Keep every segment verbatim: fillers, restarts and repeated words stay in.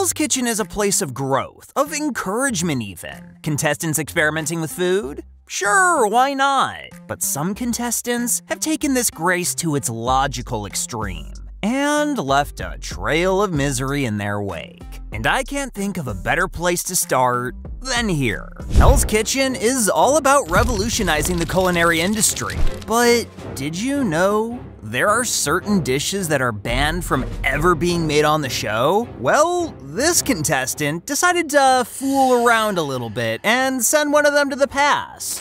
Hell's Kitchen is a place of growth, of encouragement even. Contestants experimenting with food? Sure, why not? But some contestants have taken this grace to its logical extreme and left a trail of misery in their wake. And I can't think of a better place to start than here. Hell's Kitchen is all about revolutionizing the culinary industry. But did you know there are certain dishes that are banned from ever being made on the show? Well, this contestant decided to fool around a little bit and send one of them to the pass.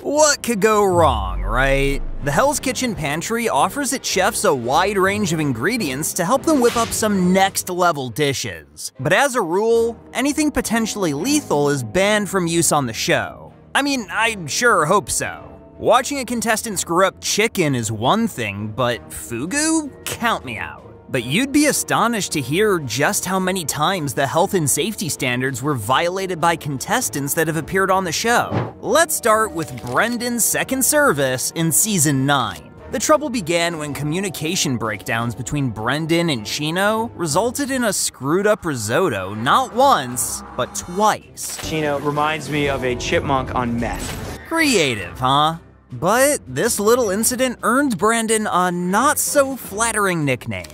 What could go wrong, right? The Hell's Kitchen Pantry offers its chefs a wide range of ingredients to help them whip up some next-level dishes. But as a rule, anything potentially lethal is banned from use on the show. I mean, I sure hope so. Watching a contestant screw up chicken is one thing, but fugu? Count me out. But you'd be astonished to hear just how many times the health and safety standards were violated by contestants that have appeared on the show. Let's start with Brendan's second service in season nine. The trouble began when communication breakdowns between Brendan and Chino resulted in a screwed up risotto not once, but twice. Chino reminds me of a chipmunk on meth. Creative, huh? But this little incident earned Brendan a not-so-flattering nickname.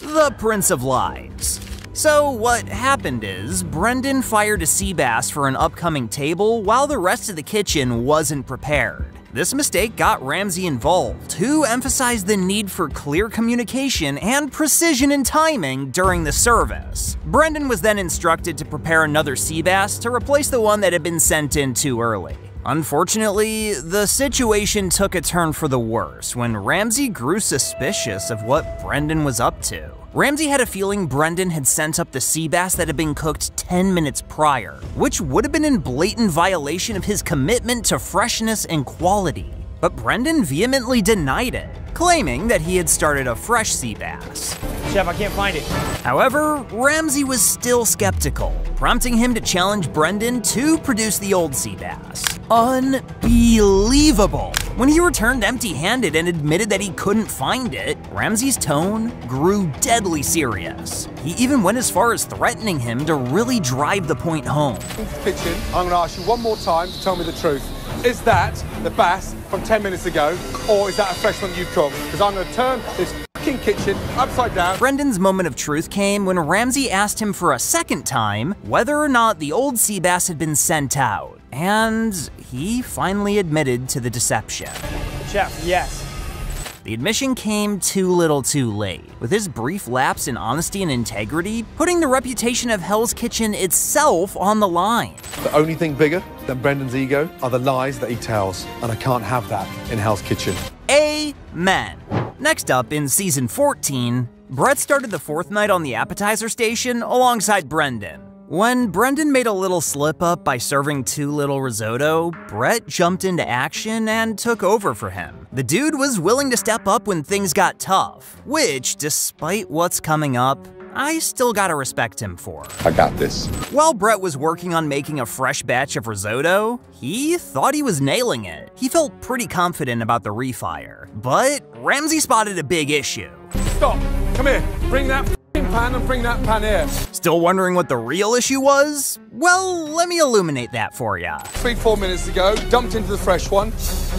The Prince of Lies. So what happened is, Brendan fired a sea bass for an upcoming table while the rest of the kitchen wasn't prepared. This mistake got Ramsay involved, who emphasized the need for clear communication and precision in timing during the service. Brendan was then instructed to prepare another sea bass to replace the one that had been sent in too early. Unfortunately, the situation took a turn for the worse when Ramsay grew suspicious of what Brendan was up to. Ramsay had a feeling Brendan had sent up the sea bass that had been cooked ten minutes prior, which would have been in blatant violation of his commitment to freshness and quality. But Brendan vehemently denied it, claiming that he had started a fresh sea bass. Chef, I can't find it. However, Ramsay was still skeptical, prompting him to challenge Brendan to produce the old sea bass. Unbelievable! When he returned empty-handed and admitted that he couldn't find it, Ramsay's tone grew deadly serious. He even went as far as threatening him to really drive the point home. Kitchen, I'm gonna ask you one more time to tell me the truth. Is that the bass from ten minutes ago, or is that a fresh one you've cooked? Because I'm gonna turn this f***ing kitchen upside down. Brendan's moment of truth came when Ramsay asked him for a second time whether or not the old sea bass had been sent out, and he finally admitted to the deception. Chef, yes. The admission came too little too late, with his brief lapse in honesty and integrity putting the reputation of Hell's Kitchen itself on the line. The only thing bigger than Brendan's ego are the lies that he tells, and I can't have that in Hell's Kitchen. Amen. Next up, in season fourteen, Brett started the fourth night on the appetizer station alongside Brendan. When Brendan made a little slip-up by serving too little risotto, Brett jumped into action and took over for him. The dude was willing to step up when things got tough, which, despite what's coming up, I still gotta respect him for. I got this. While Brett was working on making a fresh batch of risotto, he thought he was nailing it. He felt pretty confident about the refire, but Ramsay spotted a big issue. Stop, come here, bring that f***ing pan and bring that pan here. Still wondering what the real issue was? Well, let me illuminate that for ya. Three, four minutes ago, dumped into the fresh one.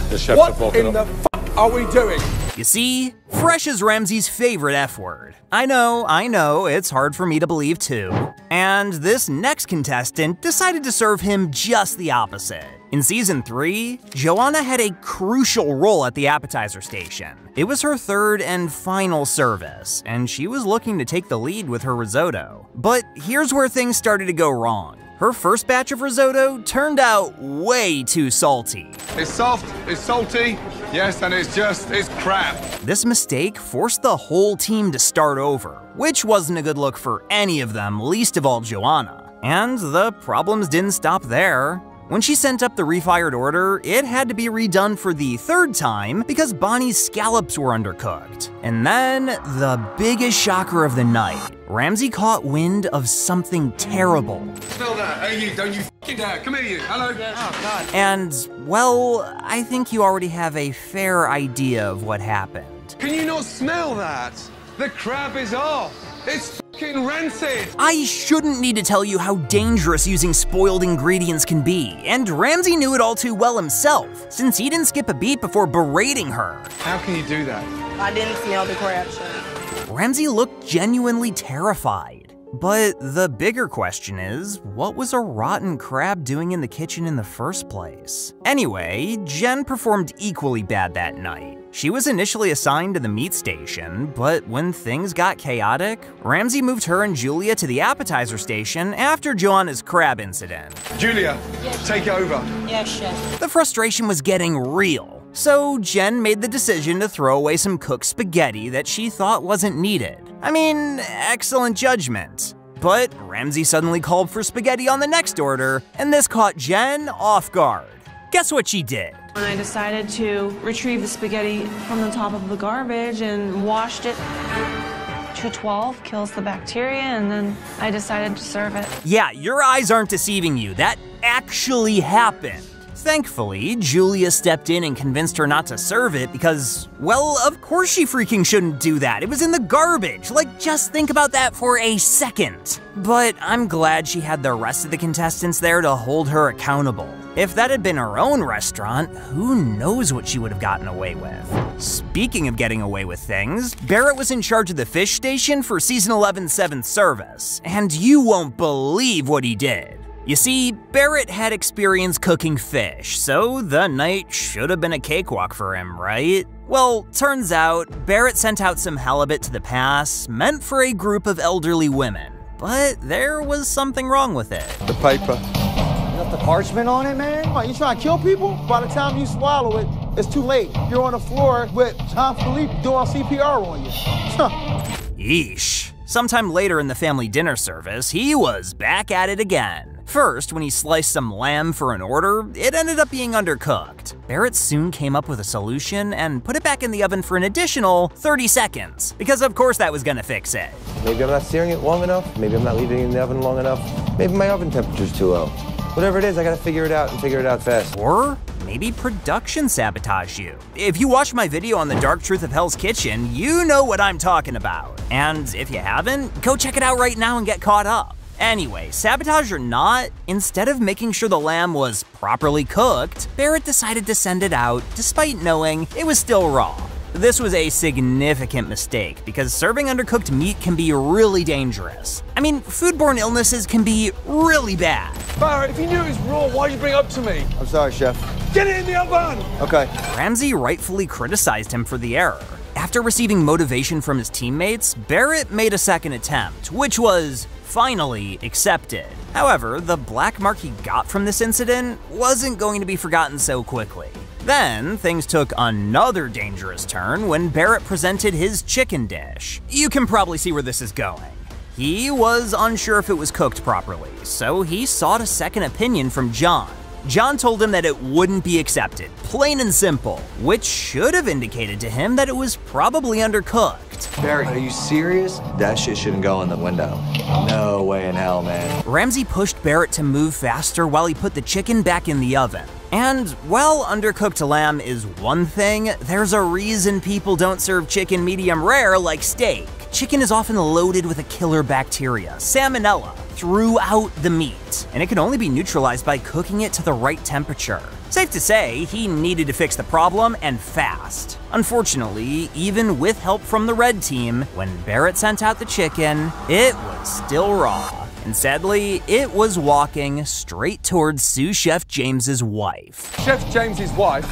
The chef what in the f*** are we doing? You see, fresh is Ramsay's favorite F-word. I know, I know, it's hard for me to believe too. And this next contestant decided to serve him just the opposite. In season three, Joanna had a crucial role at the appetizer station. It was her third and final service, and she was looking to take the lead with her risotto. But here's where things started to go wrong. Her first batch of risotto turned out way too salty. It's soft, it's salty, yes, and it's just, it's crap. This mistake forced the whole team to start over, which wasn't a good look for any of them, least of all Joanna. And the problems didn't stop there. When she sent up the refired order, it had to be redone for the third time because Bonnie's scallops were undercooked. And then, the biggest shocker of the night, Ramsay caught wind of something terrible. Smell that, hey you, don't you f***ing dare, come here you, hello. Oh, God. And, well, I think you already have a fair idea of what happened. Can you not smell that? The crab is off. It's fucking rancid. I shouldn't need to tell you how dangerous using spoiled ingredients can be, and Ramsay knew it all too well himself, since he didn't skip a beat before berating her. How can you do that? I didn't smell the crab shit. Ramsay looked genuinely terrified. But the bigger question is, what was a rotten crab doing in the kitchen in the first place? Anyway, Jen performed equally bad that night. She was initially assigned to the meat station, but when things got chaotic, Ramsay moved her and Julia to the appetizer station after Joanna's crab incident. Julia, yes, take over. Yes, chef. The frustration was getting real. So Jen made the decision to throw away some cooked spaghetti that she thought wasn't needed. I mean, excellent judgment. But Ramsay suddenly called for spaghetti on the next order, and this caught Jen off guard. Guess what she did? When I decided to retrieve the spaghetti from the top of the garbage and washed it. two twelve kills the bacteria, and then I decided to serve it. Yeah, your eyes aren't deceiving you. That actually happened. Thankfully, Julia stepped in and convinced her not to serve it because, well, of course she freaking shouldn't do that. It was in the garbage. Like, just think about that for a second. But I'm glad she had the rest of the contestants there to hold her accountable. If that had been her own restaurant, who knows what she would have gotten away with. Speaking of getting away with things, Barrett was in charge of the fish station for Season eleven seventh Service, and you won't believe what he did. You see, Barrett had experience cooking fish, so the night should have been a cakewalk for him, right? Well, turns out, Barrett sent out some halibut to the pass, meant for a group of elderly women, but there was something wrong with it. The paper. You got the parchment on it, man? What, you trying to kill people? By the time you swallow it, it's too late. You're on the floor with John Philippe doing C P R on you. Huh. Yeesh. Sometime later in the family dinner service, he was back at it again. First, when he sliced some lamb for an order, it ended up being undercooked. Barrett soon came up with a solution and put it back in the oven for an additional thirty seconds, because of course that was gonna fix it. Maybe I'm not searing it long enough, maybe I'm not leaving it in the oven long enough, maybe my oven temperature's too low. Whatever it is, I gotta figure it out and figure it out fast. Or maybe production sabotaged you. If you watched my video on the dark truth of Hell's Kitchen, you know what I'm talking about. And if you haven't, go check it out right now and get caught up. Anyway, sabotage or not, instead of making sure the lamb was properly cooked, Barrett decided to send it out, despite knowing it was still raw. This was a significant mistake because serving undercooked meat can be really dangerous. I mean, foodborne illnesses can be really bad. Barrett, if you knew it was raw, why'd you bring it up to me? I'm sorry, chef. Get it in the oven! Okay. Ramsay rightfully criticized him for the error. After receiving motivation from his teammates, Barrett made a second attempt, which was finally accepted. However, the black mark he got from this incident wasn't going to be forgotten so quickly. Then, things took another dangerous turn when Barrett presented his chicken dish. You can probably see where this is going. He was unsure if it was cooked properly, so he sought a second opinion from John. John told him that it wouldn't be accepted, plain and simple, which should have indicated to him that it was probably undercooked. Barry, are you serious? That shit shouldn't go in the window. No way in hell, man. Ramsay pushed Barrett to move faster while he put the chicken back in the oven. And while undercooked lamb is one thing, there's a reason people don't serve chicken medium rare like steak. Chicken is often loaded with a killer bacteria, salmonella, throughout the meat, and it can only be neutralized by cooking it to the right temperature. Safe to say, he needed to fix the problem, and fast. Unfortunately, even with help from the red team, when Barrett sent out the chicken, it was still raw. And sadly, it was walking straight towards sous chef James's wife. Chef James's wife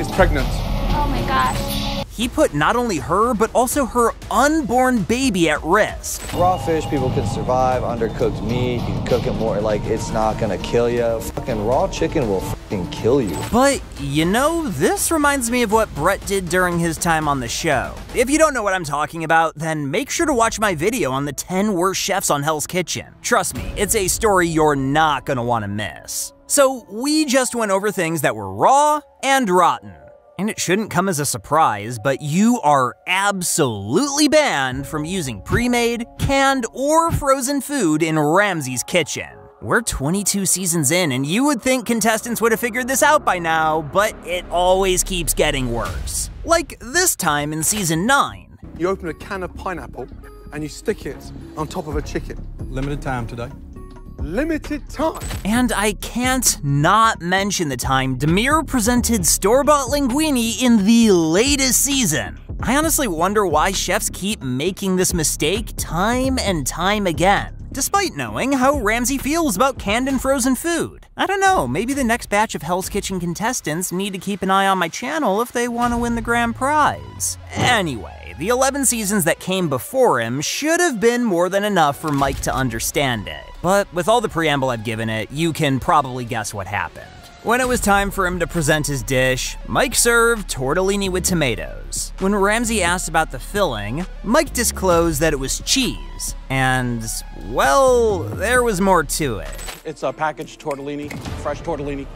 is pregnant. Oh my gosh. He put not only her, but also her unborn baby at risk. Raw fish, people can survive. Undercooked meat, you can cook it more, like, it's not gonna kill you. Fucking raw chicken will fucking kill you. But, you know, this reminds me of what Brett did during his time on the show. If you don't know what I'm talking about, then make sure to watch my video on the ten worst chefs on Hell's Kitchen. Trust me, it's a story you're not gonna wanna miss. So, we just went over things that were raw and rotten. And it shouldn't come as a surprise, but you are absolutely banned from using pre-made, canned, or frozen food in Ramsay's kitchen. We're twenty-two seasons in, and you would think contestants would have figured this out by now, but it always keeps getting worse. Like this time in Season nine. you open a can of pineapple and you stick it on top of a chicken. Limited time today. Limited time. And I can't not mention the time Demir presented store-bought linguine in the latest season. I honestly wonder why chefs keep making this mistake time and time again, despite knowing how Ramsay feels about canned and frozen food. I don't know, maybe the next batch of Hell's Kitchen contestants need to keep an eye on my channel if they want to win the grand prize. Anyway, the eleven seasons that came before him should have been more than enough for Mike to understand it. But with all the preamble I've given it, you can probably guess what happened. When it was time for him to present his dish, Mike served tortellini with tomatoes. When Ramsay asked about the filling, Mike disclosed that it was cheese. And, well, there was more to it. It's a packaged tortellini, fresh tortellini.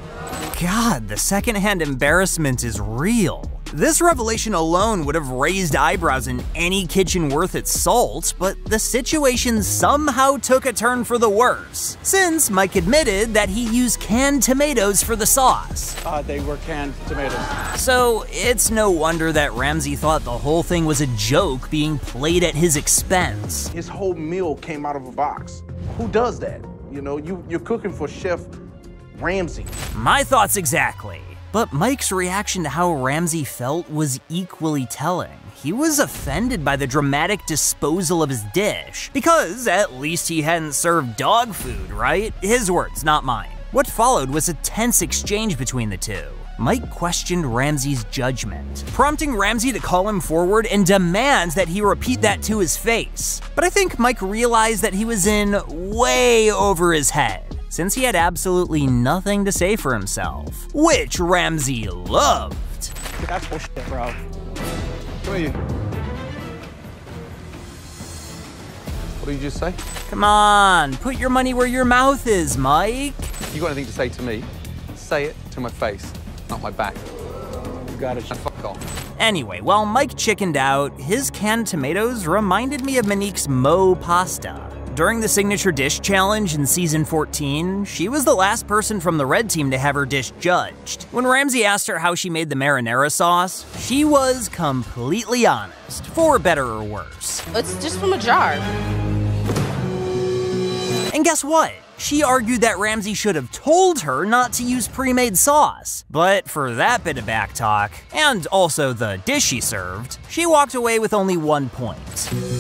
God, the secondhand embarrassment is real. This revelation alone would have raised eyebrows in any kitchen worth its salt, but the situation somehow took a turn for the worse, since Mike admitted that he used canned tomatoes for the sauce. Uh, they were canned tomatoes. So it's no wonder that Ramsay thought the whole thing was a joke being played at his expense. His whole meal came out of a box. Who does that? You know, you, you're cooking for Chef Ramsay. My thoughts exactly. But Mike's reaction to how Ramsay felt was equally telling. He was offended by the dramatic disposal of his dish, because at least he hadn't served dog food, right? His words, not mine. What followed was a tense exchange between the two. Mike questioned Ramsay's judgment, prompting Ramsay to call him forward and demands that he repeat that to his face. But I think Mike realized that he was in way over his head, since he had absolutely nothing to say for himself, which Ramsay loved. That's bullshit, bro. Who are you? What did you just say? Come on, put your money where your mouth is, Mike. If you got anything to say to me, say it to my face, not my back. You gotta shut the fuck off. Anyway, while Mike chickened out, his canned tomatoes reminded me of Monique's Mo pasta. During the Signature Dish Challenge in Season fourteen, she was the last person from the red team to have her dish judged. When Ramsay asked her how she made the marinara sauce, she was completely honest, for better or worse. It's just from a jar. And guess what? She argued that Ramsay should have told her not to use pre-made sauce. But for that bit of backtalk, and also the dish she served, she walked away with only one point.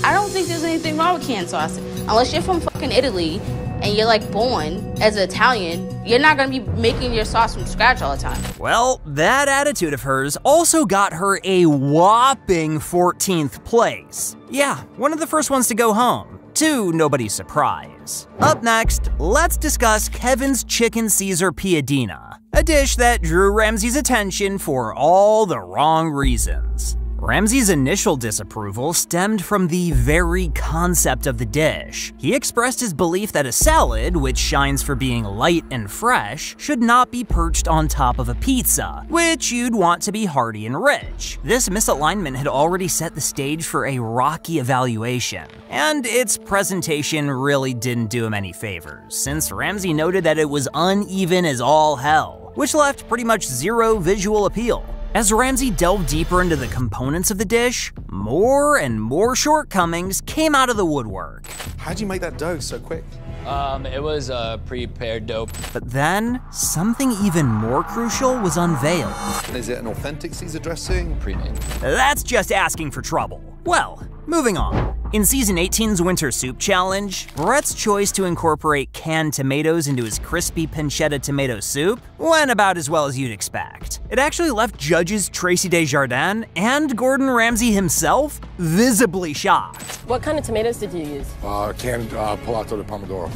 I don't think there's anything wrong with canned sauce. Unless you're from fucking Italy and you're like born as an Italian, you're not gonna be making your sauce from scratch all the time. Well, that attitude of hers also got her a whopping fourteenth place. Yeah, one of the first ones to go home. To nobody's surprise. Up next, let's discuss Kevin's Chicken Caesar Piadina, a dish that drew Ramsay's attention for all the wrong reasons. Ramsay's initial disapproval stemmed from the very concept of the dish. He expressed his belief that a salad, which shines for being light and fresh, should not be perched on top of a pizza, which you'd want to be hearty and rich. This misalignment had already set the stage for a rocky evaluation, and its presentation really didn't do him any favors, since Ramsay noted that it was uneven as all hell, which left pretty much zero visual appeal. As Ramsay delved deeper into the components of the dish, more and more shortcomings came out of the woodwork. How'd you make that dough so quick? Um, it was a prepared dough. But then, something even more crucial was unveiled. Is it an authentic Caesar dressing? Pre-made. That's just asking for trouble. Well, moving on. In Season eighteen's Winter Soup Challenge, Brett's choice to incorporate canned tomatoes into his crispy pancetta tomato soup went about as well as you'd expect. It actually left judges Tracy Desjardins and Gordon Ramsay himself visibly shocked. What kind of tomatoes did you use? Uh, canned uh, Palazzo di Pomodoro.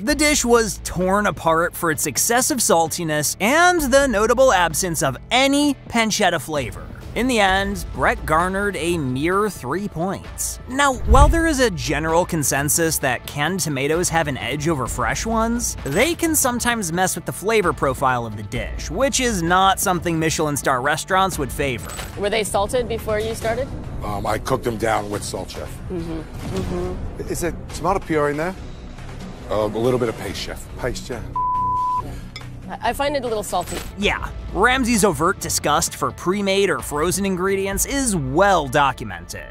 The dish was torn apart for its excessive saltiness and the notable absence of any pancetta flavor. In the end, Brett garnered a mere three points. Now, while there is a general consensus that canned tomatoes have an edge over fresh ones, they can sometimes mess with the flavor profile of the dish, which is not something Michelin star restaurants would favor. Were they salted before you started? Um, I cooked them down with salt, Chef. Mm-hmm. Mm-hmm. Is there tomato puree in there? Uh, a little bit of paste, Chef. Paste, yeah. I find it a little salty. Yeah, Ramsay's overt disgust for pre-made or frozen ingredients is well documented.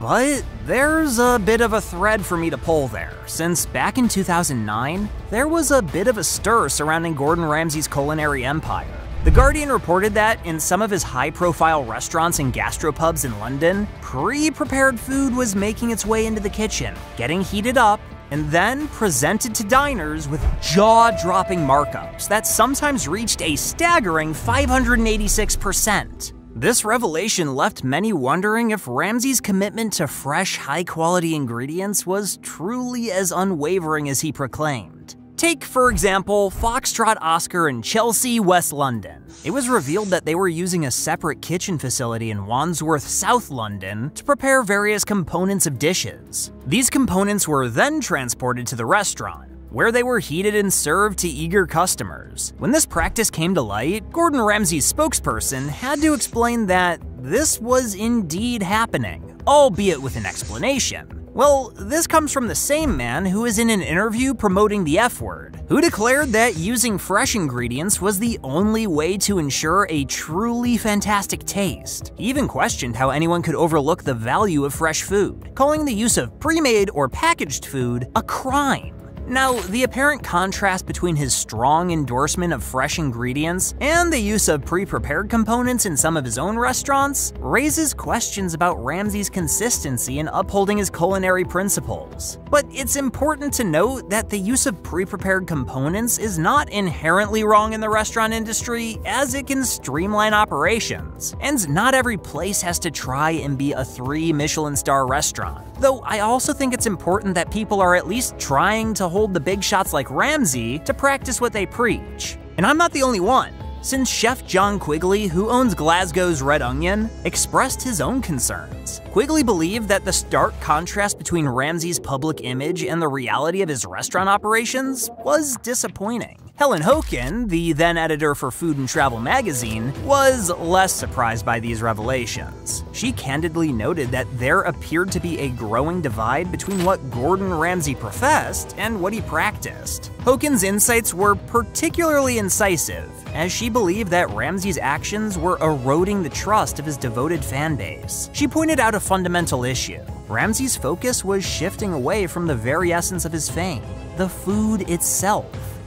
But there's a bit of a thread for me to pull there, since back in two thousand nine, there was a bit of a stir surrounding Gordon Ramsay's culinary empire. The Guardian reported that in some of his high-profile restaurants and gastropubs in London, pre-prepared food was making its way into the kitchen, getting heated up, and then presented to diners with jaw-dropping markups that sometimes reached a staggering five hundred eighty-six percent. This revelation left many wondering if Ramsay's commitment to fresh, high-quality ingredients was truly as unwavering as he proclaimed. Take, for example, Foxtrot Oscar in Chelsea, West London. It was revealed that they were using a separate kitchen facility in Wandsworth, South London, to prepare various components of dishes. These components were then transported to the restaurant, where they were heated and served to eager customers. When this practice came to light, Gordon Ramsay's spokesperson had to explain that this was indeed happening, albeit with an explanation. Well, this comes from the same man who is in an interview promoting the F-word, who declared that using fresh ingredients was the only way to ensure a truly fantastic taste. He even questioned how anyone could overlook the value of fresh food, calling the use of pre-made or packaged food a crime. Now, the apparent contrast between his strong endorsement of fresh ingredients and the use of pre-prepared components in some of his own restaurants raises questions about Ramsay's consistency in upholding his culinary principles. But it's important to note that the use of pre-prepared components is not inherently wrong in the restaurant industry, as it can streamline operations, and not every place has to try and be a three Michelin star restaurant. Though I also think it's important that people are at least trying to hold the big shots like Ramsay to practice what they preach. And I'm not the only one, since Chef John Quigley, who owns Glasgow's Red Onion, expressed his own concerns. Quigley believed that the stark contrast between Ramsay's public image and the reality of his restaurant operations was disappointing. Helen Hoken, the then editor for Food and Travel magazine, was less surprised by these revelations. She candidly noted that there appeared to be a growing divide between what Gordon Ramsay professed and what he practiced. Hoken's insights were particularly incisive, as she believed that Ramsay's actions were eroding the trust of his devoted fan base. She pointed out a fundamental issue. Ramsay's focus was shifting away from the very essence of his fame, the food itself.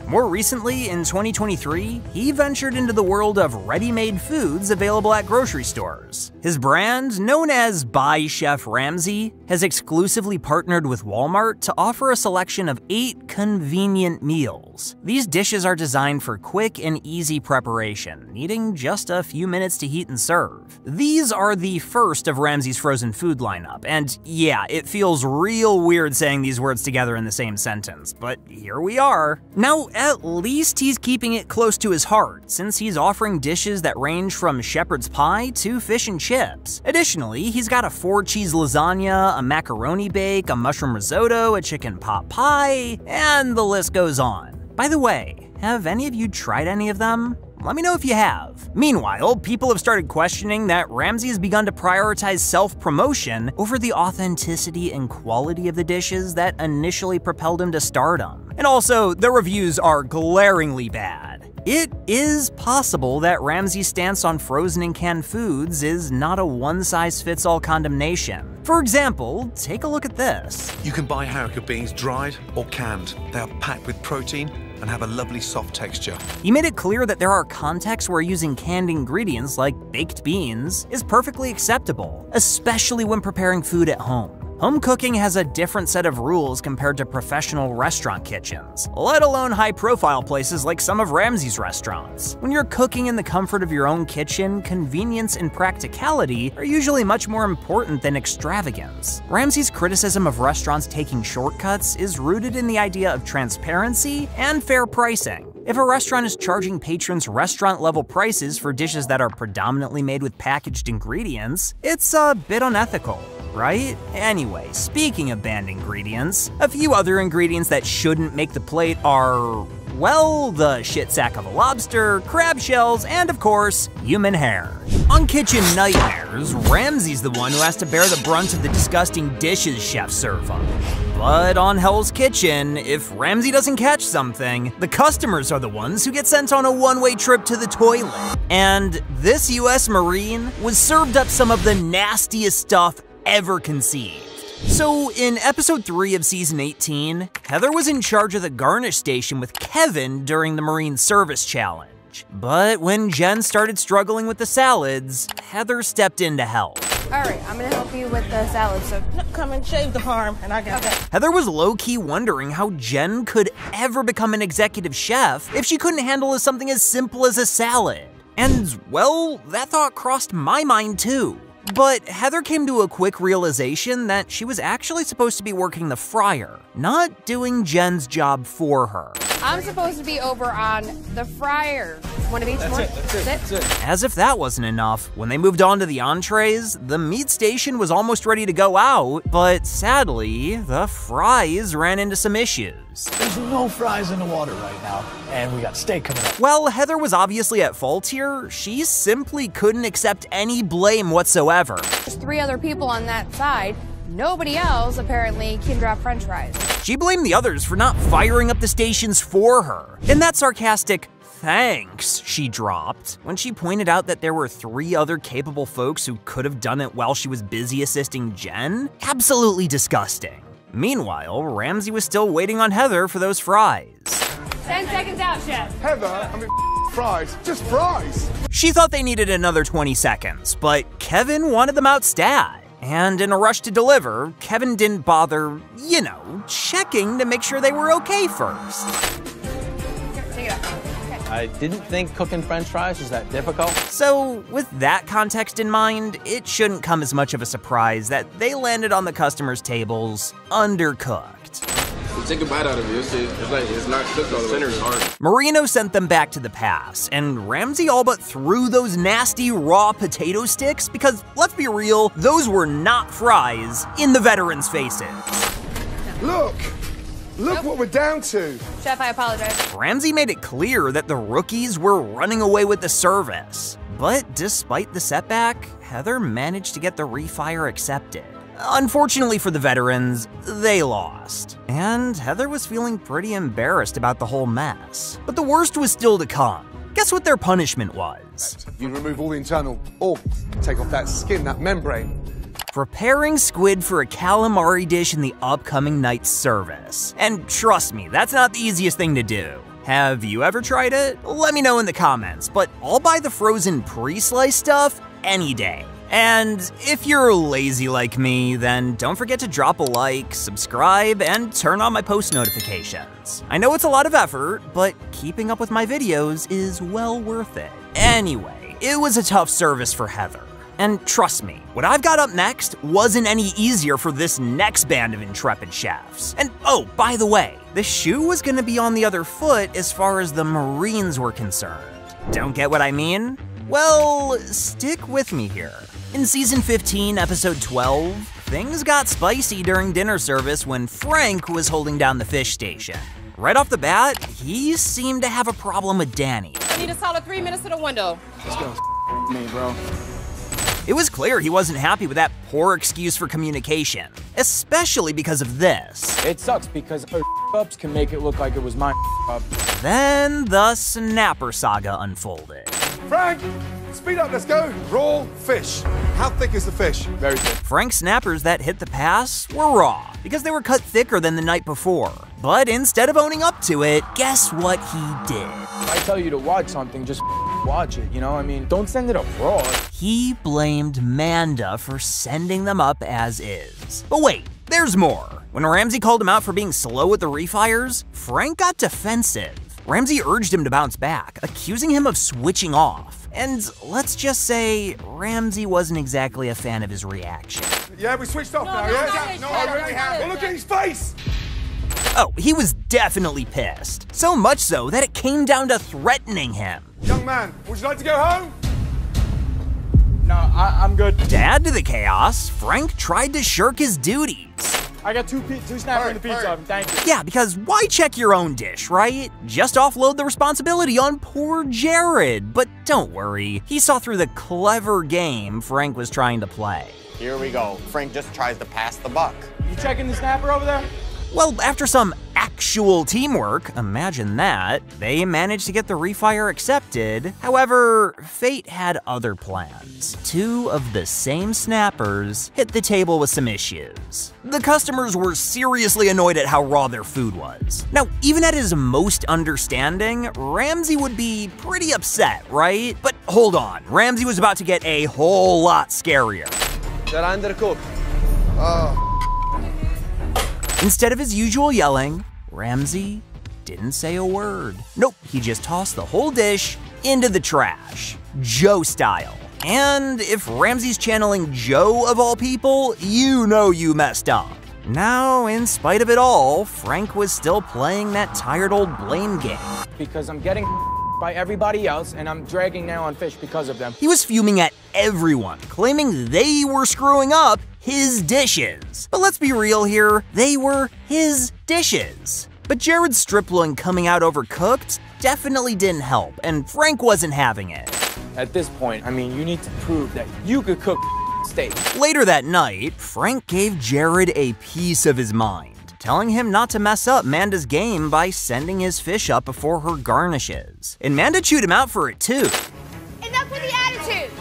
More recently, in twenty twenty-three, he ventured into the world of ready-made foods available at grocery stores. His brand, known as By Chef Ramsay, has exclusively partnered with Walmart to offer a selection of eight convenient meals. These dishes are designed for quick and easy preparation, needing just a few minutes to heat and serve. These are the first of Ramsay's frozen food lineup, and yeah, it feels real weird saying these words together in the same sentence, but here we are. Now, at least he's keeping it close to his heart, since he's offering dishes that range from shepherd's pie to fish and chips. Additionally, he's got a four-cheese lasagna, a macaroni bake, a mushroom risotto, a chicken pot pie, and the list goes on. By the way, have any of you tried any of them? Let me know if you have. Meanwhile, people have started questioning that Ramsay has begun to prioritize self-promotion over the authenticity and quality of the dishes that initially propelled him to stardom. And also, the reviews are glaringly bad. It is possible that Ramsay's stance on frozen and canned foods is not a one-size-fits-all condemnation. For example, take a look at this. You can buy haricot beans dried or canned. They are packed with protein and have a lovely soft texture. He made it clear that there are contexts where using canned ingredients like baked beans is perfectly acceptable, especially when preparing food at home. Home cooking has a different set of rules compared to professional restaurant kitchens, let alone high-profile places like some of Ramsay's restaurants. When you're cooking in the comfort of your own kitchen, convenience and practicality are usually much more important than extravagance. Ramsay's criticism of restaurants taking shortcuts is rooted in the idea of transparency and fair pricing. If a restaurant is charging patrons restaurant-level prices for dishes that are predominantly made with packaged ingredients, it's a bit unethical, right? Anyway, speaking of banned ingredients, a few other ingredients that shouldn't make the plate are well, the shit sack of a lobster, crab shells, and of course, human hair. On Kitchen Nightmares, Ramsay's the one who has to bear the brunt of the disgusting dishes chefs serve up. But on Hell's Kitchen, if Ramsay doesn't catch something, the customers are the ones who get sent on a one-way trip to the toilet. And this U S Marine was served up some of the nastiest stuff ever conceived. So in episode three of season eighteen, Heather was in charge of the garnish station with Kevin during the Marine Service Challenge. But when Jen started struggling with the salads, Heather stepped in to help. All right, I'm gonna help you with the salad, so come and shave the parm, and I got that. Heather was low-key wondering how Jen could ever become an executive chef if she couldn't handle something as simple as a salad. And, well, that thought crossed my mind too. But Heather came to a quick realization that she was actually supposed to be working the fryer, not doing Jen's job for her. I'm supposed to be over on the fryer. One of each that's more? It, that's, it, that's, it. that's it. As if that wasn't enough, when they moved on to the entrees, the meat station was almost ready to go out, but sadly, the fries ran into some issues. There's no fries in the water right now, and we got steak coming up. While Heather was obviously at fault here, she simply couldn't accept any blame whatsoever. There's three other people on that side. Nobody else, apparently, can drop french fries. She blamed the others for not firing up the stations for her. And that sarcastic thanks she dropped when she pointed out that there were three other capable folks who could have done it while she was busy assisting Jen, absolutely disgusting. Meanwhile, Ramsay was still waiting on Heather for those fries. Ten seconds out, Chef. Heather, I mean, fries, just fries. She thought they needed another twenty seconds, but Kevin wanted them out stat. And in a rush to deliver, Kevin didn't bother, you know, checking to make sure they were okay first. Here, take it out. Okay. I didn't think cooking french fries was that difficult. So with that context in mind, it shouldn't come as much of a surprise that they landed on the customers' tables undercooked. Take a bite out of it. It's, it's like it's not cooked all the way. It's hard. Marino sent them back to the pass, and Ramsay all but threw those nasty raw potato sticks because, let's be real, those were not fries in the veterans' faces. Look! Look nope. what we're down to. Chef, I apologize. Ramsay made it clear that the rookies were running away with the service. But despite the setback, Heather managed to get the refire accepted. Unfortunately for the veterans, they lost. And Heather was feeling pretty embarrassed about the whole mess. But the worst was still to come. Guess what their punishment was? You remove all the internal, or take off that skin, that membrane. Preparing squid for a calamari dish in the upcoming night's service. And trust me, that's not the easiest thing to do. Have you ever tried it? Let me know in the comments, but I'll buy the frozen pre-sliced stuff any day. And if you're lazy like me, then don't forget to drop a like, subscribe, and turn on my post notifications. I know it's a lot of effort, but keeping up with my videos is well worth it. Anyway, it was a tough service for Heather. And trust me, what I've got up next wasn't any easier for this next band of intrepid chefs. And oh, by the way, the shoe was gonna be on the other foot as far as the Marines were concerned. Don't get what I mean? Well, stick with me here. In season fifteen, episode twelve, things got spicy during dinner service when Frank was holding down the fish station. Right off the bat, he seemed to have a problem with Danny. I need a solid three minutes to the window. Let's go, me, bro. It was clear he wasn't happy with that poor excuse for communication, especially because of this. It sucks because her ups can make it look like it was my up. Then the snapper saga unfolded. Frank, speed up, let's go. Raw fish. How thick is the fish? Very thick. Frank's snappers that hit the pass were raw because they were cut thicker than the night before. But instead of owning up to it, guess what he did? I tell you to watch something, just watch it, you know? I mean, don't send it up raw. He blamed Amanda for sending them up as is. But wait, there's more. When Ramsay called him out for being slow with the refires, Frank got defensive. Ramsay urged him to bounce back, accusing him of switching off. And let's just say, Ramsay wasn't exactly a fan of his reaction. Yeah, we switched off no, now, no, yeah? No, no, no, I really have. Well, look at his face! Oh, he was definitely pissed. So much so that it came down to threatening him. Young man, would you like to go home? No, I, I'm good. To add to the chaos, Frank tried to shirk his duties. I got two pe two snaps on the pizza oven. Thank you. Yeah, because why check your own dish, right? Just offload the responsibility on poor Jared. But don't worry, he saw through the clever game Frank was trying to play. Here we go. Frank just tries to pass the buck. You checking the snapper over there? Well, after some actual teamwork, imagine that, they managed to get the refire accepted. However, fate had other plans. Two of the same snappers hit the table with some issues. The customers were seriously annoyed at how raw their food was. Now, even at his most understanding, Ramsay would be pretty upset, right? But hold on, Ramsay was about to get a whole lot scarier. They're undercooked. Oh. Instead of his usual yelling, Ramsay didn't say a word. Nope, he just tossed the whole dish into the trash, Joe style. And if Ramsay's channeling Joe of all people, you know you messed up. Now, in spite of it all, Frank was still playing that tired old blame game. Because I'm getting by everybody else, and I'm dragging now on fish because of them. He was fuming at everyone, claiming they were screwing up his dishes. But let's be real here, they were his dishes. But Jared's stripling coming out overcooked definitely didn't help, and Frank wasn't having it. At this point, I mean, you need to prove that you could cook steak. Later that night, Frank gave Jared a piece of his mind, telling him not to mess up Manda's game by sending his fish up before her garnishes. And Manda chewed him out for it too. Enough with the attitude!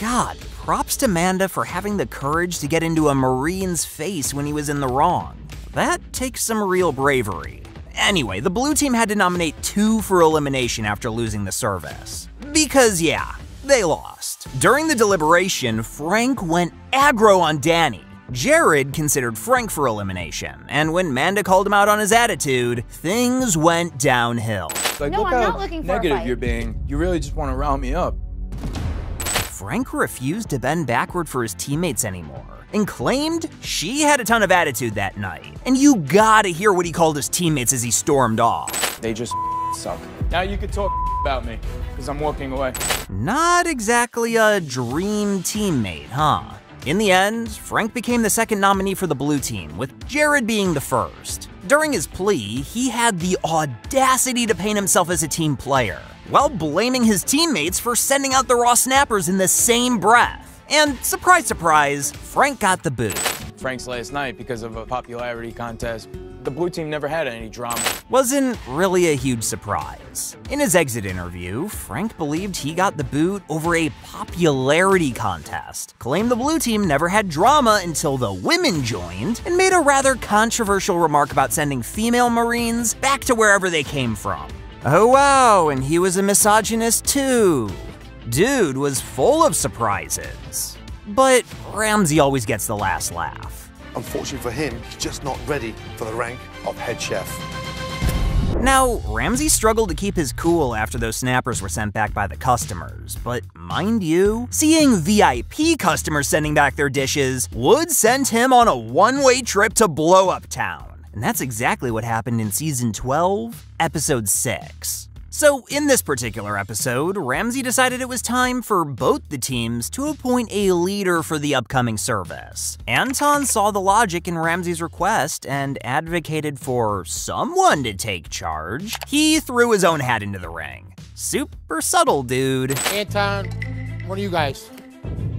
God, props to Manda for having the courage to get into a Marine's face when he was in the wrong. That takes some real bravery. Anyway, the blue team had to nominate two for elimination after losing the service. Because yeah, they lost. During the deliberation, Frank went aggro on Danny. Jared considered Frank for elimination, and when Manda called him out on his attitude, things went downhill. Like, no, look I'm how not looking for negative a fight. You're being. You really just want to round me up. Frank refused to bend backward for his teammates anymore, and claimed she had a ton of attitude that night. And you gotta hear what he called his teammates as he stormed off. They just suck. Now you can talk about me, because I'm walking away. Not exactly a dream teammate, huh? In the end, Frank became the second nominee for the blue team, with Jared being the first. During his plea, he had the audacity to paint himself as a team player, while blaming his teammates for sending out the raw snappers in the same breath. And surprise, surprise, Frank got the boot. Frank's last night, because of a popularity contest, the blue team never had any drama. Wasn't really a huge surprise. In his exit interview, Frank believed he got the boot over a popularity contest, claimed the blue team never had drama until the women joined, and made a rather controversial remark about sending female Marines back to wherever they came from. Oh wow, and he was a misogynist too. Dude was full of surprises. But Ramsay always gets the last laugh. Unfortunately for him, he's just not ready for the rank of head chef. Now, Ramsay struggled to keep his cool after those snappers were sent back by the customers, but mind you, seeing V I P customers sending back their dishes would send him on a one-way trip to blow-up town. And that's exactly what happened in Season twelve, Episode six. So in this particular episode, Ramsay decided it was time for both the teams to appoint a leader for the upcoming service. Anton saw the logic in Ramsay's request and advocated for someone to take charge. He threw his own hat into the ring. Super subtle, dude. Anton, what are you guys?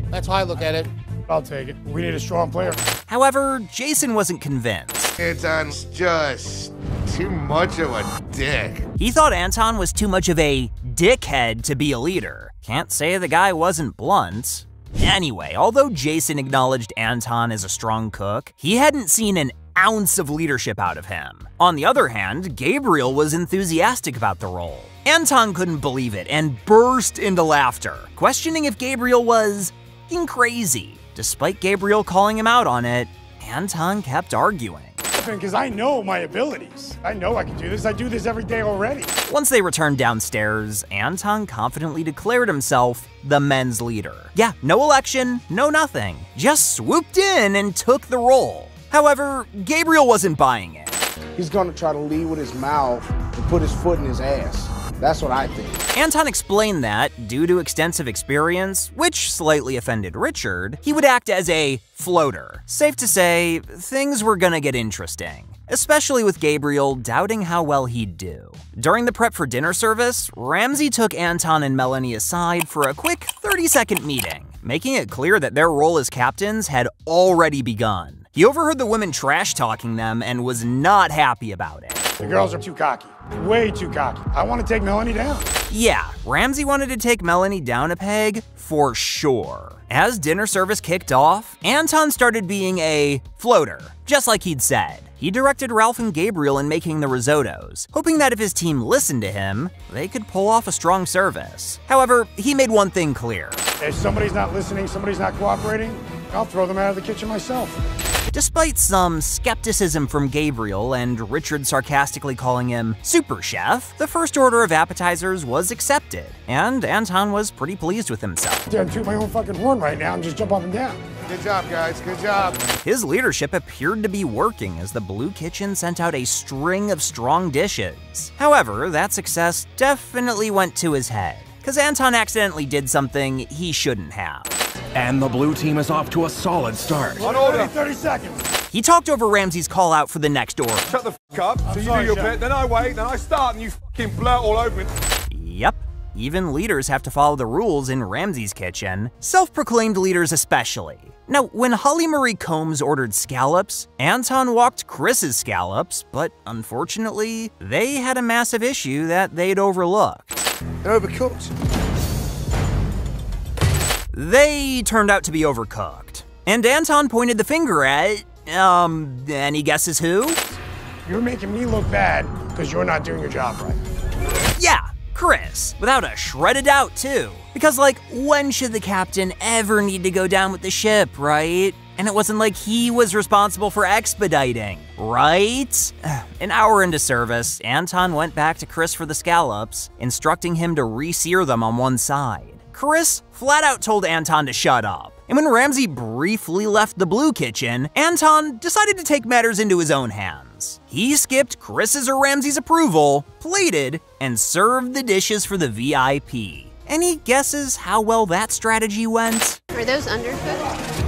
That's how I look at it. I'll take it. We need a strong player. However, Jason wasn't convinced. Anton's just too much of a dick. He thought Anton was too much of a dickhead to be a leader. Can't say the guy wasn't blunt. Anyway, although Jason acknowledged Anton as a strong cook, he hadn't seen an ounce of leadership out of him. On the other hand, Gabriel was enthusiastic about the role. Anton couldn't believe it and burst into laughter, questioning if Gabriel was fucking crazy. Despite Gabriel calling him out on it, Anton kept arguing. Because I know my abilities. I know I can do this. I do this every day already. Once they returned downstairs, Anton confidently declared himself the men's leader. Yeah, no election, no nothing. Just swooped in and took the role. However, Gabriel wasn't buying it. He's gonna try to lead with his mouth and put his foot in his ass. That's what I think. Anton explained that, due to extensive experience, which slightly offended Richard, he would act as a floater. Safe to say, things were gonna get interesting, especially with Gabriel doubting how well he'd do. During the prep for dinner service, Ramsay took Anton and Melanie aside for a quick thirty-second meeting, making it clear that their role as captains had already begun. He overheard the women trash-talking them and was not happy about it. The girls are too cocky, way too cocky. I want to take Melanie down. Yeah, Ramsay wanted to take Melanie down a peg for sure. As dinner service kicked off, Anton started being a floater, just like he'd said. He directed Ralph and Gabriel in making the risottos, hoping that if his team listened to him, they could pull off a strong service. However, he made one thing clear. If somebody's not listening, somebody's not cooperating, I'll throw them out of the kitchen myself. Despite some skepticism from Gabriel and Richard sarcastically calling him Super Chef, the first order of appetizers was accepted, and Anton was pretty pleased with himself. Dude, I'm tooting my own fucking horn right now and just jump up and down. Good job, guys, good job. His leadership appeared to be working as the Blue Kitchen sent out a string of strong dishes. However, that success definitely went to his head, because Anton accidentally did something he shouldn't have. And the blue team is off to a solid start. thirty, thirty seconds. He talked over Ramsay's call out for the next order. Shut the f up, so you do your bit, then I wait, then I start, and you f***ing blurt all over me. Yep, even leaders have to follow the rules in Ramsay's kitchen, self-proclaimed leaders especially. Now, when Holly Marie Combs ordered scallops, Anton walked Chris's scallops, but unfortunately, they had a massive issue that they'd overlooked. They're overcooked. They turned out to be overcooked. And Anton pointed the finger at, um, any guesses who? You're making me look bad because you're not doing your job right. Yeah, Chris, without a shred of doubt too. Because like, when should the captain ever need to go down with the ship, right? And it wasn't like he was responsible for expediting, right? An hour into service, Anton went back to Chris for the scallops, instructing him to re-sear them on one side. Chris flat out told Anton to shut up. And when Ramsay briefly left the Blue Kitchen, Anton decided to take matters into his own hands. He skipped Chris's or Ramsay's approval, plated, and served the dishes for the V I P. Any guesses how well that strategy went? Are those undercooked?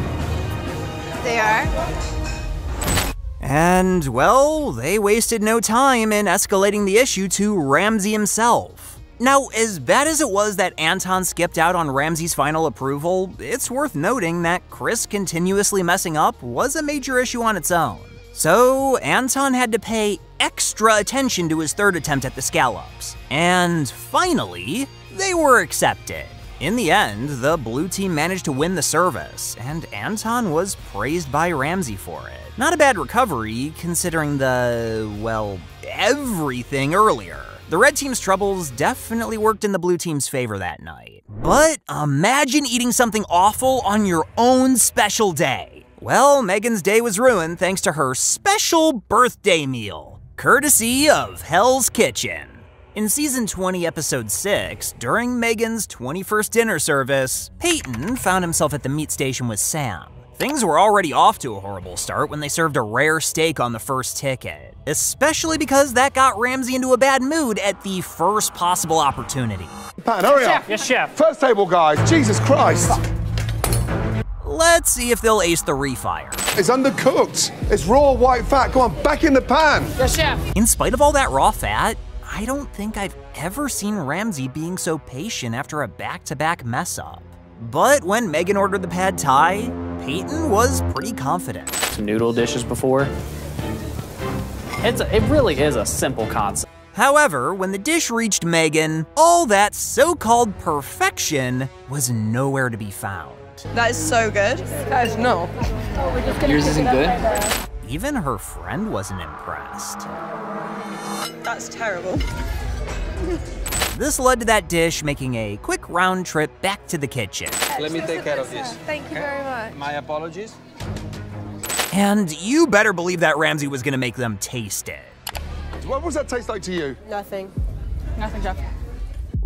They are. And, well, they wasted no time in escalating the issue to Ramsay himself. Now, as bad as it was that Anton skipped out on Ramsay's final approval, it's worth noting that Chris continuously messing up was a major issue on its own. So, Anton had to pay extra attention to his third attempt at the scallops. And finally, they were accepted. In the end, the blue team managed to win the service, and Anton was praised by Ramsay for it. Not a bad recovery, considering the, well, everything earlier. The red team's troubles definitely worked in the blue team's favor that night. But imagine eating something awful on your own special day. Well, Megan's day was ruined thanks to her special birthday meal, courtesy of Hell's Kitchen. In Season twenty, Episode six, during Megan's twenty-first dinner service, Peyton found himself at the meat station with Sam. Things were already off to a horrible start when they served a rare steak on the first ticket, especially because that got Ramsay into a bad mood at the first possible opportunity. Pan, hurry up. Yes, chef. First table, guys. Jesus Christ. Let's see if they'll ace the refire. It's undercooked. It's raw white fat. Go on, back in the pan. Yes, chef. In spite of all that raw fat, I don't think I've ever seen Ramsay being so patient after a back-to-back mess-up. But when Megan ordered the pad thai, Peyton was pretty confident. Some noodle dishes before. It's a, it really is a simple concept. However, when the dish reached Megan, all that so-called perfection was nowhere to be found. That is so good. That is no. Yours isn't good? Even her friend wasn't impressed. That's terrible. This led to that dish making a quick round trip back to the kitchen. Let me take care of this. Thank you very much. My apologies. And you better believe that Ramsay was gonna make them taste it. What was that taste like to you? Nothing. Nothing, Jeff.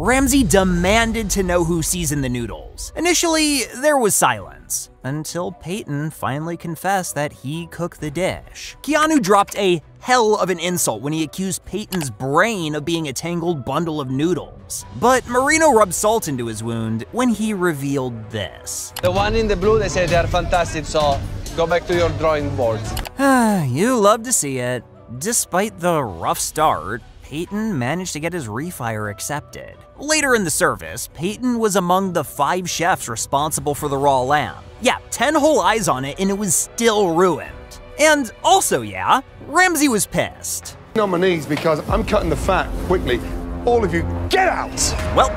Ramsay demanded to know who seasoned the noodles. Initially, there was silence, until Peyton finally confessed that he cooked the dish. Keanu dropped a hell of an insult when he accused Peyton's brain of being a tangled bundle of noodles. But Marino rubbed salt into his wound when he revealed this. The one in the blue, they said they are fantastic, so go back to your drawing board. You love to see it. Despite the rough start, Peyton managed to get his refire accepted. Later in the service, Peyton was among the five chefs responsible for the raw lamb. Yeah, ten whole eyes on it and it was still ruined. And also, yeah, Ramsay was pissed. On my knees because I'm cutting the fat quickly. All of you, get out! Well,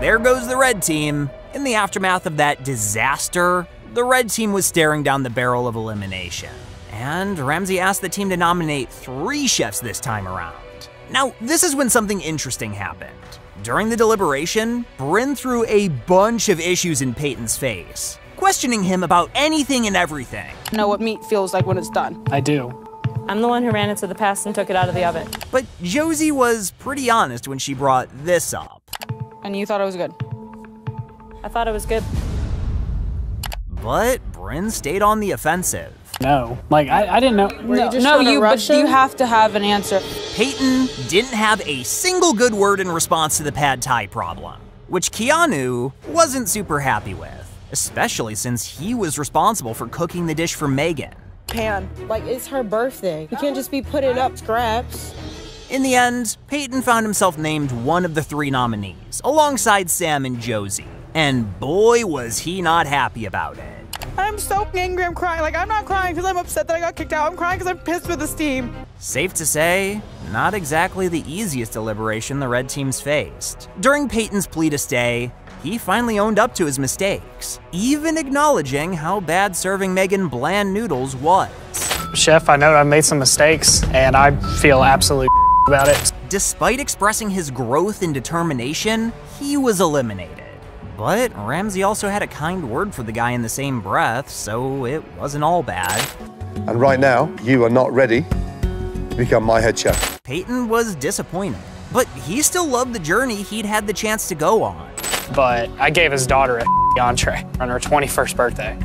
there goes the red team. In the aftermath of that disaster, the red team was staring down the barrel of elimination. And Ramsay asked the team to nominate three chefs this time around. Now, this is when something interesting happened. During the deliberation, Bryn threw a bunch of issues in Peyton's face, questioning him about anything and everything. I know what meat feels like when it's done. I do. I'm the one who ran into the past and took it out of the oven. But Josie was pretty honest when she brought this up. And you thought it was good? I thought it was good. But Bryn stayed on the offensive. No, like, I, I didn't know. Were no, you, just no, you but you have to have an answer. Peyton didn't have a single good word in response to the pad thai problem, which Keanu wasn't super happy with, especially since he was responsible for cooking the dish for Megan. Pan, like, it's her birthday. You can't just be putting up scraps. In the end, Peyton found himself named one of the three nominees, alongside Sam and Josie. And boy, was he not happy about it. I'm so angry, I'm crying. Like, I'm not crying because I'm upset that I got kicked out. I'm crying because I'm pissed with this team. Safe to say, not exactly the easiest deliberation the red team's faced. During Peyton's plea to stay, he finally owned up to his mistakes, even acknowledging how bad serving Megan bland noodles was. Chef, I know I made some mistakes, and I feel absolutely about it. Despite expressing his growth and determination, he was eliminated. But Ramsay also had a kind word for the guy in the same breath, so it wasn't all bad. And right now, you are not ready to become my head chef. Peyton was disappointed, but he still loved the journey he'd had the chance to go on. But I gave his daughter a entree on her twenty-first birthday.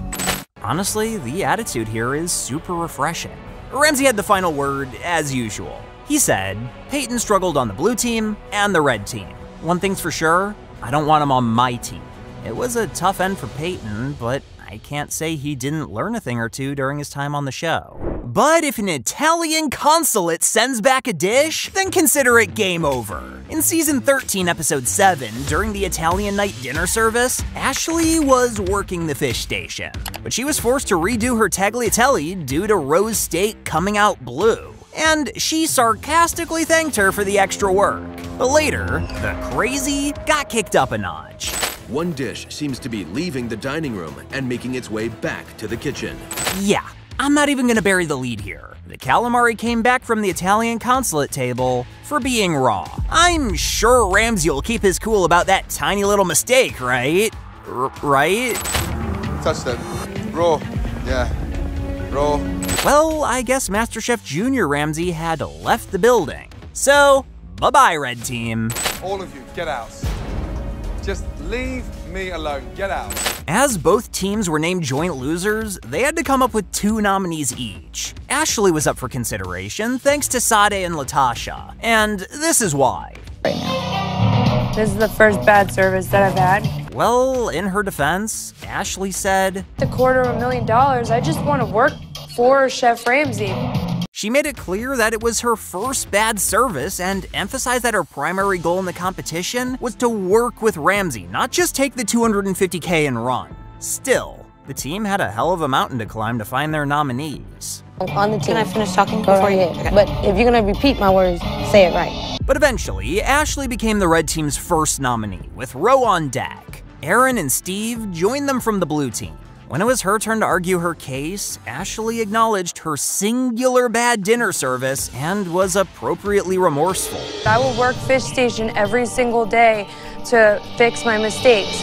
Honestly, the attitude here is super refreshing. Ramsay had the final word, as usual. He said, Peyton struggled on the blue team and the red team. One thing's for sure, I don't want him on my team. It was a tough end for Peyton, but I can't say he didn't learn a thing or two during his time on the show. But if an Italian consulate sends back a dish, then consider it game over. In season thirteen, episode seven, during the Italian night dinner service, Ashley was working the fish station, but she was forced to redo her tagliatelle due to Rose's steak coming out blue. And she sarcastically thanked her for the extra work. But later, the crazy got kicked up a notch. One dish seems to be leaving the dining room and making its way back to the kitchen. Yeah, I'm not even gonna bury the lead here. The calamari came back from the Italian consulate table for being raw. I'm sure Ramsay will keep his cool about that tiny little mistake, right? R- right? Touch that. Raw. Yeah. Raw. Well, I guess MasterChef Junior Ramsay had left the building. So, bye-bye, red team. All of you, get out. Just leave me alone, get out. As both teams were named joint losers, they had to come up with two nominees each. Ashley was up for consideration thanks to Sade and Latasha, and this is why. Right now. This is the first bad service that I've had. Well, in her defense, Ashley said, a quarter of a million dollars, I just want to work for Chef Ramsay. She made it clear that it was her first bad service and emphasized that her primary goal in the competition was to work with Ramsay, not just take the two hundred fifty K and run. Still, the team had a hell of a mountain to climb to find their nominees. On the team. Can I finish talking Go before right you? Okay. But if you're going to repeat my words, say it right. But eventually, Ashley became the red team's first nominee, with Roe on deck. Aaron and Steve joined them from the blue team. When it was her turn to argue her case, Ashley acknowledged her singular bad dinner service and was appropriately remorseful. I will work fish station every single day to fix my mistakes.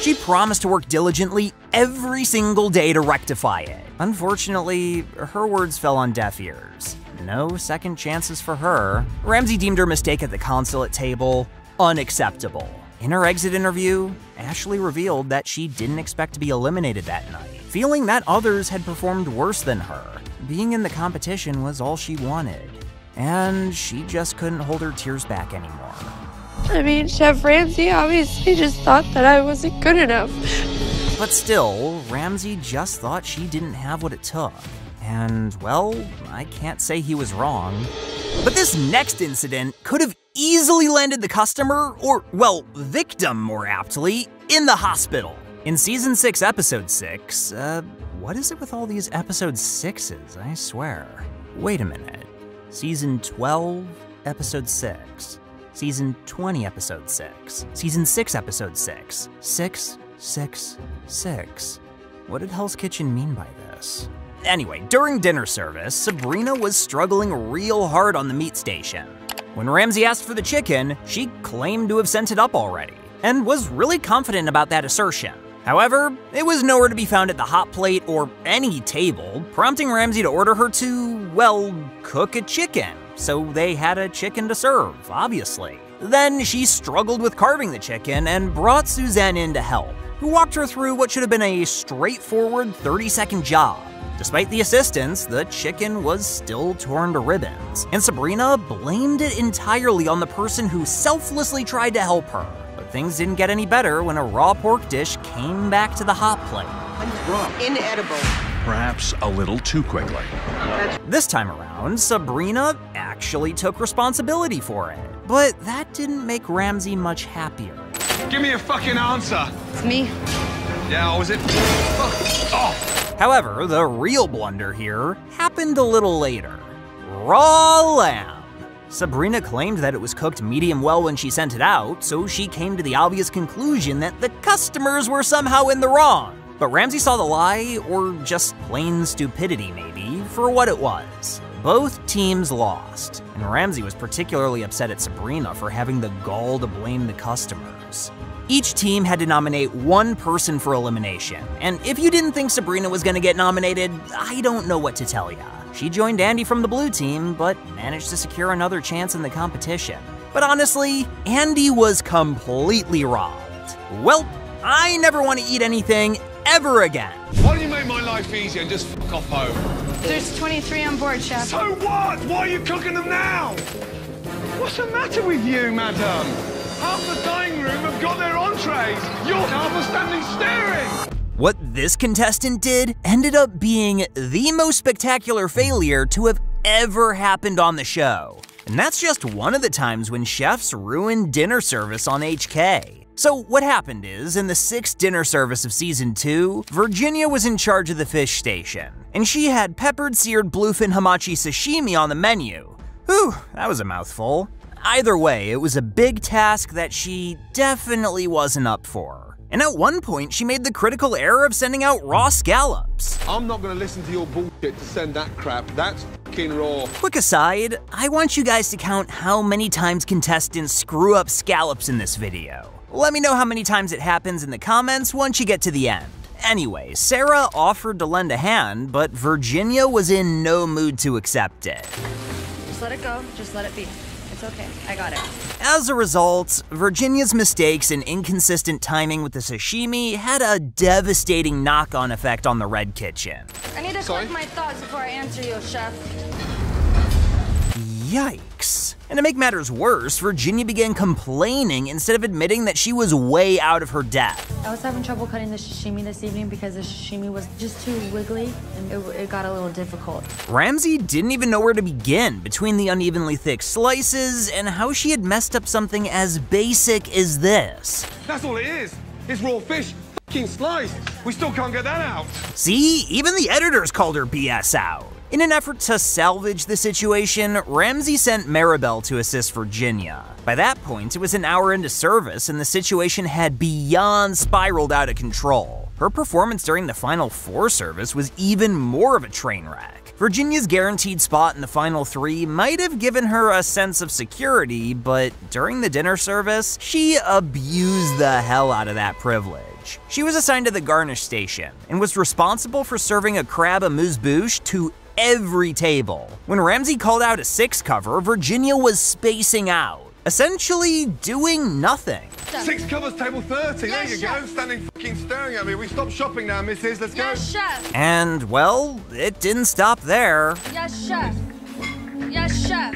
She promised to work diligently every single day to rectify it. Unfortunately, her words fell on deaf ears. No second chances for her. Ramsay deemed her mistake at the consulate table unacceptable. In her exit interview, Ashley revealed that she didn't expect to be eliminated that night, feeling that others had performed worse than her. Being in the competition was all she wanted, and she just couldn't hold her tears back anymore. I mean, Chef Ramsay obviously just thought that I wasn't good enough. But still, Ramsay just thought she didn't have what it took. And, well, I can't say he was wrong. But this next incident could have easily landed the customer, or, well, victim more aptly, in the hospital. In Season six, Episode six, uh, what is it with all these Episode sixes, I swear? Wait a minute. Season twelve, Episode six. Season twenty, Episode six. Season six, Episode six. six, six, six. What did Hell's Kitchen mean by this? Anyway, during dinner service, Sabrina was struggling real hard on the meat station. When Ramsay asked for the chicken, she claimed to have sent it up already, and was really confident about that assertion. However, it was nowhere to be found at the hot plate or any table, prompting Ramsay to order her to, well, cook a chicken. So they had a chicken to serve, obviously. Then she struggled with carving the chicken and brought Suzanne in to help, who walked her through what should have been a straightforward thirty-second job. Despite the assistance, the chicken was still torn to ribbons, and Sabrina blamed it entirely on the person who selflessly tried to help her. But things didn't get any better when a raw pork dish came back to the hot plate. Inedible. Perhaps a little too quickly. This time around, Sabrina actually took responsibility for it, but that didn't make Ramsay much happier. Give me a fucking answer. It's me. Yeah, was it? Oh. Oh. However, the real blunder here happened a little later. Raw lamb. Sabrina claimed that it was cooked medium well when she sent it out, so she came to the obvious conclusion that the customers were somehow in the wrong. But Ramsay saw the lie, or just plain stupidity maybe, for what it was. Both teams lost, and Ramsay was particularly upset at Sabrina for having the gall to blame the customers. Each team had to nominate one person for elimination, and if you didn't think Sabrina was gonna get nominated, I don't know what to tell ya. She joined Andy from the blue team, but managed to secure another chance in the competition. But honestly, Andy was completely robbed. Well, I never want to eat anything ever again. Why don't you make my life easier and just fuck off home? There's twenty-three on board, Chef. So what? Why are you cooking them now? What's the matter with you, madam? Half the dining room have got their entrees. You're half a standing staring. What this contestant did ended up being the most spectacular failure to have ever happened on the show. And that's just one of the times when chefs ruined dinner service on H K. So what happened is, in the sixth dinner service of Season two, Virginia was in charge of the fish station, and she had peppered seared bluefin hamachi sashimi on the menu. Whew, that was a mouthful. Either way, it was a big task that she definitely wasn't up for. And at one point, she made the critical error of sending out raw scallops. I'm not gonna listen to your bullshit to send that crap. That's fucking raw. Quick aside, I want you guys to count how many times contestants screw up scallops in this video. Let me know how many times it happens in the comments once you get to the end. Anyway, Sarah offered to lend a hand, but Virginia was in no mood to accept it. Just let it go, just let it be. It's okay, I got it. As a result, Virginia's mistakes and inconsistent timing with the sashimi had a devastating knock-on effect on the Red Kitchen. I need to collect my thoughts before I answer you, Chef. Yikes. And to make matters worse, Virginia began complaining instead of admitting that she was way out of her depth. I was having trouble cutting the sashimi this evening because the sashimi was just too wiggly and it, it got a little difficult. Ramsay didn't even know where to begin between the unevenly thick slices and how she had messed up something as basic as this. That's all it is. It's raw fish, fucking sliced. We still can't get that out. See, even the editors called her B S out. In an effort to salvage the situation, Ramsay sent Maribel to assist Virginia. By that point, it was an hour into service and the situation had beyond spiraled out of control. Her performance during the final four service was even more of a train wreck. Virginia's guaranteed spot in the final three might have given her a sense of security, but during the dinner service, she abused the hell out of that privilege. She was assigned to the garnish station and was responsible for serving a crab amuse-bouche to every table. When Ramsay called out a six cover, Virginia was spacing out. essentially doing nothing. Six covers, table thirty. Yes, there you chef. Go. Standing fucking staring at me. We stopped shopping now, missus. Let's yes, go. Chef. And, well, it didn't stop there. Yes, chef. Yes, chef.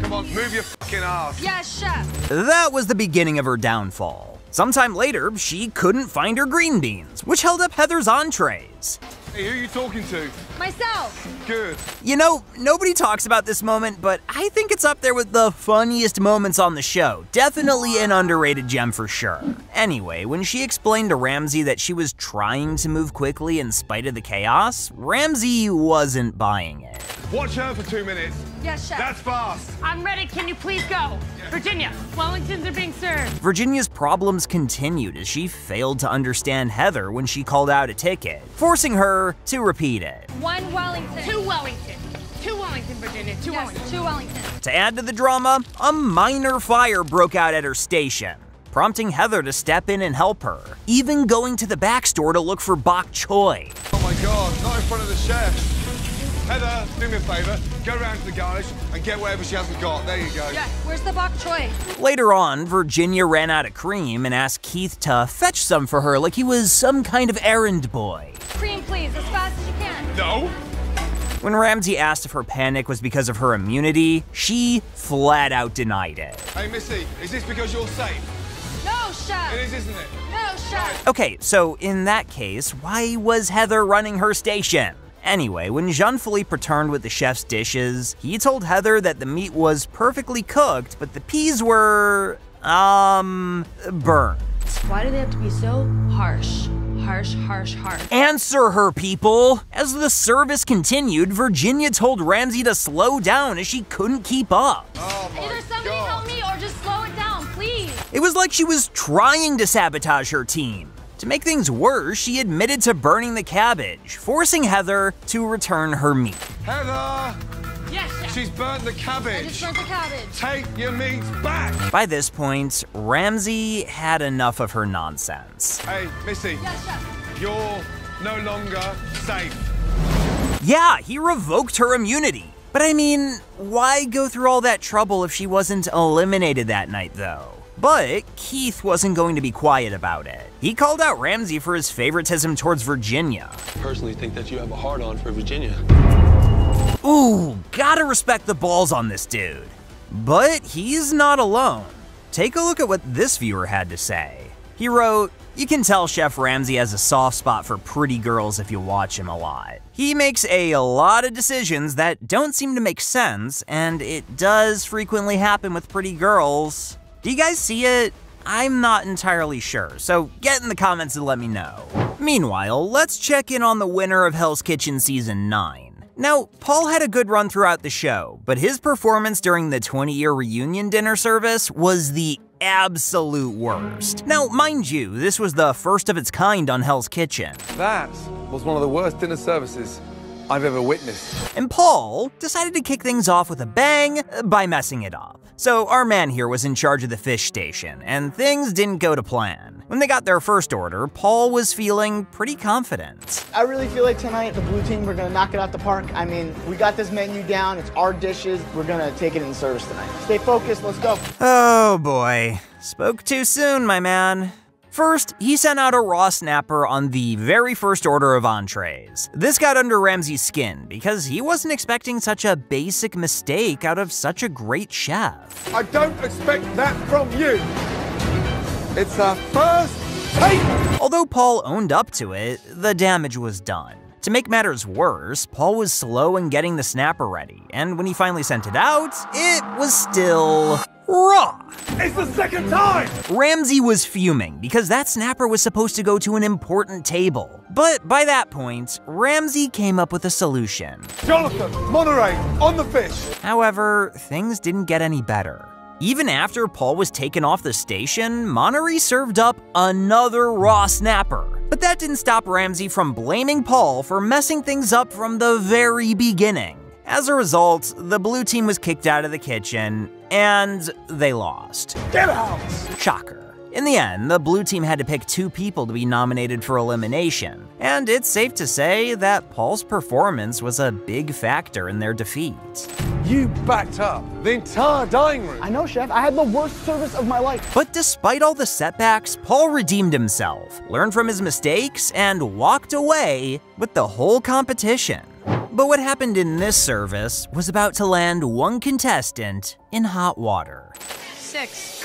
Come on, move your fucking ass. Yes, chef. That was the beginning of her downfall. Sometime later, she couldn't find her green beans, which held up Heather's entrees. Hey, who are you talking to? Myself. Good. You know, nobody talks about this moment, but I think it's up there with the funniest moments on the show. Definitely an underrated gem for sure. Anyway, when she explained to Ramsay that she was trying to move quickly in spite of the chaos, Ramsay wasn't buying it. Watch her for two minutes. Yes, chef. That's fast. I'm ready. Can you please go? Yes. Virginia, Wellingtons are being served. Virginia's problems continued as she failed to understand Heather when she called out a ticket, forcing her to repeat it. One Wellington. Two Wellington. Two Wellington, Virginia. Two yes, Wellington. Two Wellington. To add to the drama, a minor fire broke out at her station, prompting Heather to step in and help her, even going to the back store to look for bok choy. Oh my God, not in front of the chefs. Heather, do me a favor, go around to the garage and get whatever she hasn't got. There you go. Yeah, where's the bok choy? Later on, Virginia ran out of cream and asked Keith to fetch some for her like he was some kind of errand boy. Cream, please, as fast as you can. No. When Ramsay asked if her panic was because of her immunity, she flat out denied it. Hey, Missy, is this because you're safe? No, chef. It is, isn't it? No, chef. Okay, so in that case, why was Heather running her station? Anyway, when Jean-Philippe returned with the chef's dishes, he told Heather that the meat was perfectly cooked, but the peas were, um, burnt. Why do they have to be so harsh? Harsh, harsh, harsh. Answer her, people! As the service continued, Virginia told Ramsay to slow down as she couldn't keep up. Oh my Either somebody God. help me or just slow it down, please! It was like she was trying to sabotage her team. To make things worse, she admitted to burning the cabbage, forcing Heather to return her meat. Heather! Yes, chef. She's burnt the cabbage. I just burnt the cabbage. Take your meat back! By this point, Ramsay had enough of her nonsense. Hey, Missy. Yes, chef. You're no longer safe. Yeah, he revoked her immunity. But I mean, why go through all that trouble if she wasn't eliminated that night, though? But Keith wasn't going to be quiet about it. He called out Ramsay for his favoritism towards Virginia. I personally think that you have a hard-on for Virginia. Ooh, gotta respect the balls on this dude. But he's not alone. Take a look at what this viewer had to say. He wrote, "You can tell Chef Ramsay has a soft spot for pretty girls if you watch him a lot. He makes a lot of decisions that don't seem to make sense, and it does frequently happen with pretty girls. Do you guys see it? I'm not entirely sure, so get in the comments and let me know." Meanwhile, let's check in on the winner of Hell's Kitchen Season nine. Now, Paul had a good run throughout the show, but his performance during the twenty-year reunion dinner service was the absolute worst. Now, mind you, this was the first of its kind on Hell's Kitchen. That was one of the worst dinner services I've ever witnessed. And Paul decided to kick things off with a bang by messing it up. So our man here was in charge of the fish station, and things didn't go to plan. When they got their first order, Paul was feeling pretty confident. I really feel like tonight, the blue team, we're gonna knock it out the park. I mean, we got this menu down, it's our dishes, we're gonna take it in service tonight. Stay focused, let's go. Oh boy, spoke too soon, my man. First, he sent out a raw snapper on the very first order of entrees. This got under Ramsay's skin because he wasn't expecting such a basic mistake out of such a great chef. I don't expect that from you. It's our first take. Although Paul owned up to it, the damage was done. To make matters worse, Paul was slow in getting the snapper ready, and when he finally sent it out, it was still raw. It's the second time! Ramsay was fuming because that snapper was supposed to go to an important table. But by that point, Ramsay came up with a solution. Jonathan, Monterey, on the fish! However, things didn't get any better. Even after Paul was taken off the station, Monterey served up another raw snapper. But that didn't stop Ramsay from blaming Paul for messing things up from the very beginning. As a result, the blue team was kicked out of the kitchen, and they lost. Get out! Shocker. In the end, the blue team had to pick two people to be nominated for elimination, and it's safe to say that Paul's performance was a big factor in their defeat. You backed up the entire dining room. I know, Chef. I had the worst service of my life. But despite all the setbacks, Paul redeemed himself, learned from his mistakes, and walked away with the whole competition. But what happened in this service was about to land one contestant in hot water. Six.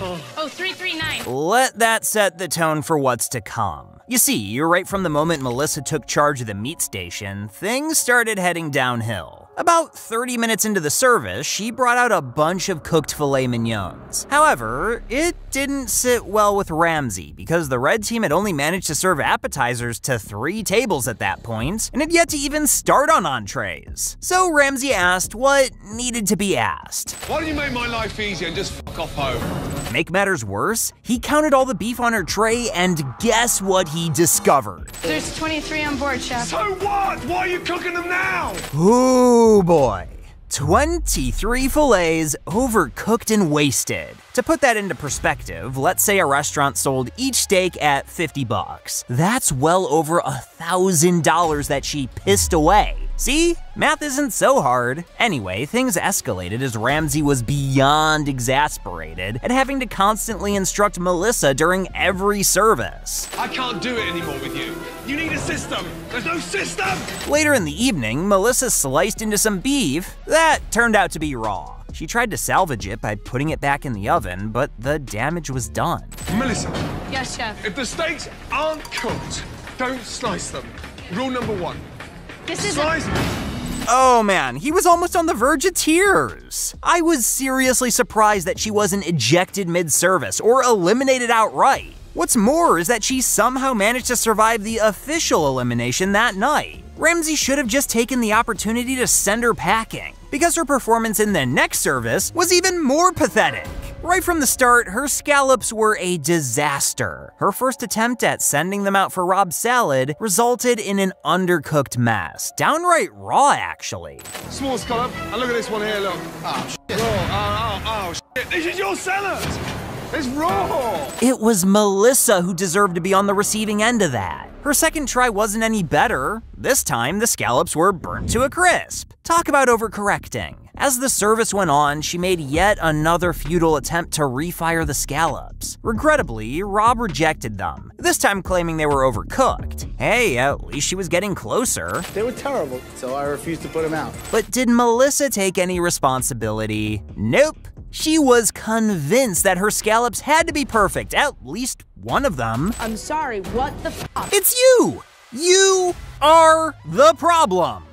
Oh. Oh, three, three, nine. Let that set the tone for what's to come. You see, you're right from the moment Melissa took charge of the meat station, things started heading downhill. About thirty minutes into the service, she brought out a bunch of cooked filet mignons. However, it didn't sit well with Ramsay because the red team had only managed to serve appetizers to three tables at that point and had yet to even start on entrees. So Ramsay asked what needed to be asked. Why don't you make my life easier and just fuck off home? To make matters worse, he counted all the beef on her tray and guess what he discovered? There's twenty-three on board, Chef. So what? Why are you cooking them now? Ooh. Oh boy, twenty-three fillets overcooked and wasted. To put that into perspective, let's say a restaurant sold each steak at fifty bucks. That's well over one thousand dollars that she pissed away. See? Math isn't so hard. Anyway, things escalated as Ramsay was beyond exasperated at having to constantly instruct Melissa during every service. I can't do it anymore with you. You need a system. There's no system! Later in the evening, Melissa sliced into some beef that turned out to be raw. She tried to salvage it by putting it back in the oven, but the damage was done. Melissa. Yes, Chef? If the steaks aren't cooked, don't slice them. Rule number one. This is slice. Oh man, he was almost on the verge of tears. I was seriously surprised that she wasn't ejected mid-service or eliminated outright. What's more is that she somehow managed to survive the official elimination that night. Ramsay should have just taken the opportunity to send her packing because her performance in the next service was even more pathetic. Right from the start, her scallops were a disaster. Her first attempt at sending them out for Rob's salad resulted in an undercooked mess. Downright raw, actually. Small scallop, and look at this one here, look. Oh, shit. Oh, oh, oh, shit. This is your salad! It's raw! It was Melissa who deserved to be on the receiving end of that. Her second try wasn't any better. This time, the scallops were burnt to a crisp. Talk about overcorrecting. As the service went on, she made yet another futile attempt to refire the scallops. Regrettably, Rob rejected them, this time claiming they were overcooked. Hey, at least she was getting closer. They were terrible, so I refused to put them out. But did Melissa take any responsibility? Nope. She was convinced that her scallops had to be perfect, at least one of them. I'm sorry, what the fuck? It's you! You are the problem!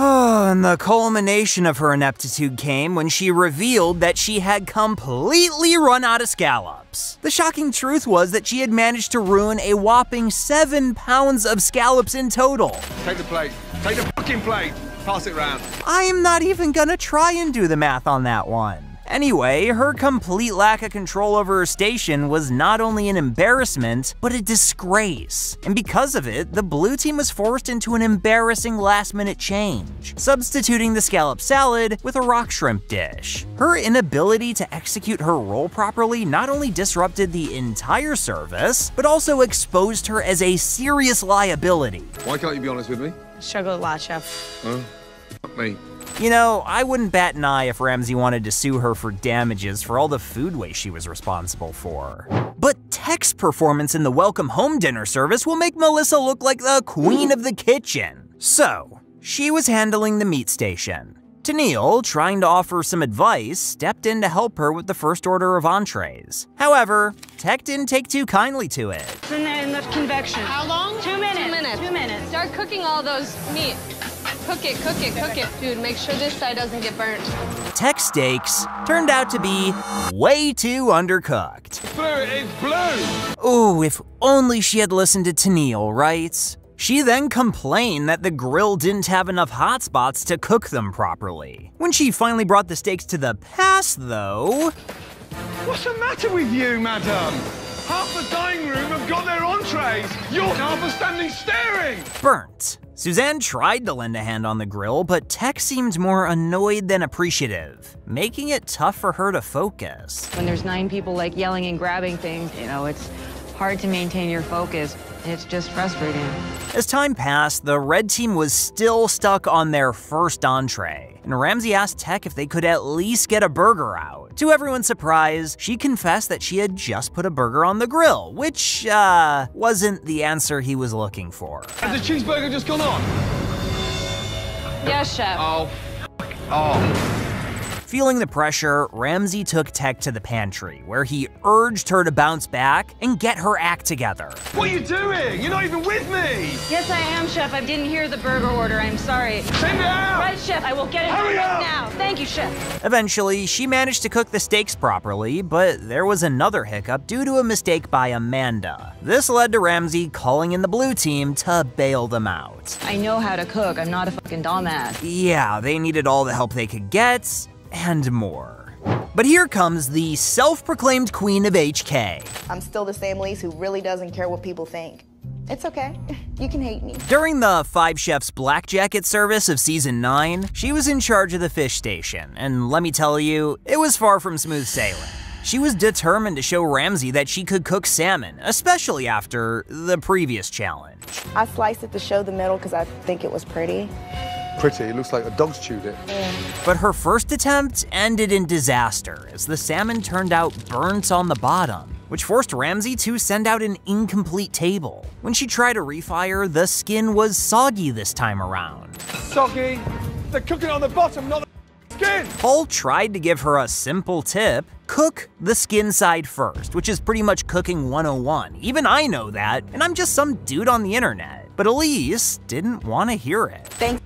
Oh, and the culmination of her ineptitude came when she revealed that she had completely run out of scallops. The shocking truth was that she had managed to ruin a whopping seven pounds of scallops in total. Take the plate. Take the fucking plate. Pass it round. I am not even gonna try and do the math on that one. Anyway, her complete lack of control over her station was not only an embarrassment, but a disgrace. And because of it, the blue team was forced into an embarrassing last-minute change, substituting the scallop salad with a rock shrimp dish. Her inability to execute her role properly not only disrupted the entire service, but also exposed her as a serious liability. Why can't you be honest with me? I struggle a lot, Chef. Oh, fuck me. You know, I wouldn't bat an eye if Ramsay wanted to sue her for damages for all the food waste she was responsible for. But Tech's performance in the welcome home dinner service will make Melissa look like the queen of the kitchen. So, she was handling the meat station. Tennille, trying to offer some advice, stepped in to help her with the first order of entrees. However, Tech didn't take too kindly to it. It's in the, in the convection. How long? Two minutes. Two minutes. Two minutes. Start cooking all those meat. Cook it, cook it, cook it. Dude, make sure this side doesn't get burnt. Tech steaks turned out to be way too undercooked. It's blue, it's blue! Ooh, if only she had listened to Tennille, right? She then complained that the grill didn't have enough hot spots to cook them properly. When she finally brought the steaks to the pass, though... What's the matter with you, madam? Half the dining room have got their entrees. You're half a standing staring! Burnt. Suzanne tried to lend a hand on the grill, but Tech seemed more annoyed than appreciative, making it tough for her to focus. When there's nine people like yelling and grabbing things, you know, it's hard to maintain your focus. It's just frustrating. As time passed, the red team was still stuck on their first entree, and Ramsay asked Tech if they could at least get a burger out. To everyone's surprise, she confessed that she had just put a burger on the grill, which, uh, wasn't the answer he was looking for. Has the cheeseburger just gone on? Yes, Chef. Oh, f*** off. Feeling the pressure, Ramsay took Tech to the pantry, where he urged her to bounce back and get her act together. What are you doing? You're not even with me! Yes, I am, Chef. I didn't hear the burger order. I'm sorry. Send it out! Right, Chef. I will get it Hurry right up. now. Thank you, Chef. Eventually, she managed to cook the steaks properly, but there was another hiccup due to a mistake by Amanda. This led to Ramsay calling in the blue team to bail them out. I know how to cook. I'm not a fucking dumbass. Yeah, they needed all the help they could get. And more. But here comes the self-proclaimed queen of H K. I'm still the same Lise who really doesn't care what people think. It's okay. You can hate me. During the Five Chefs Black Jacket service of season nine, she was in charge of the fish station, and let me tell you, it was far from smooth sailing. She was determined to show Ramsay that she could cook salmon, especially after the previous challenge. I sliced it to show the middle because I think it was pretty. Pretty, it looks like a dog's chewed it. Mm. But her first attempt ended in disaster, as the salmon turned out burnt on the bottom, which forced Ramsay to send out an incomplete table. When she tried to refire, the skin was soggy this time around. Soggy? They're cooking on the bottom, not the skin! Paul tried to give her a simple tip. Cook the skin side first, which is pretty much cooking one oh one. Even I know that, and I'm just some dude on the internet. But Elise didn't want to hear it. Thanks.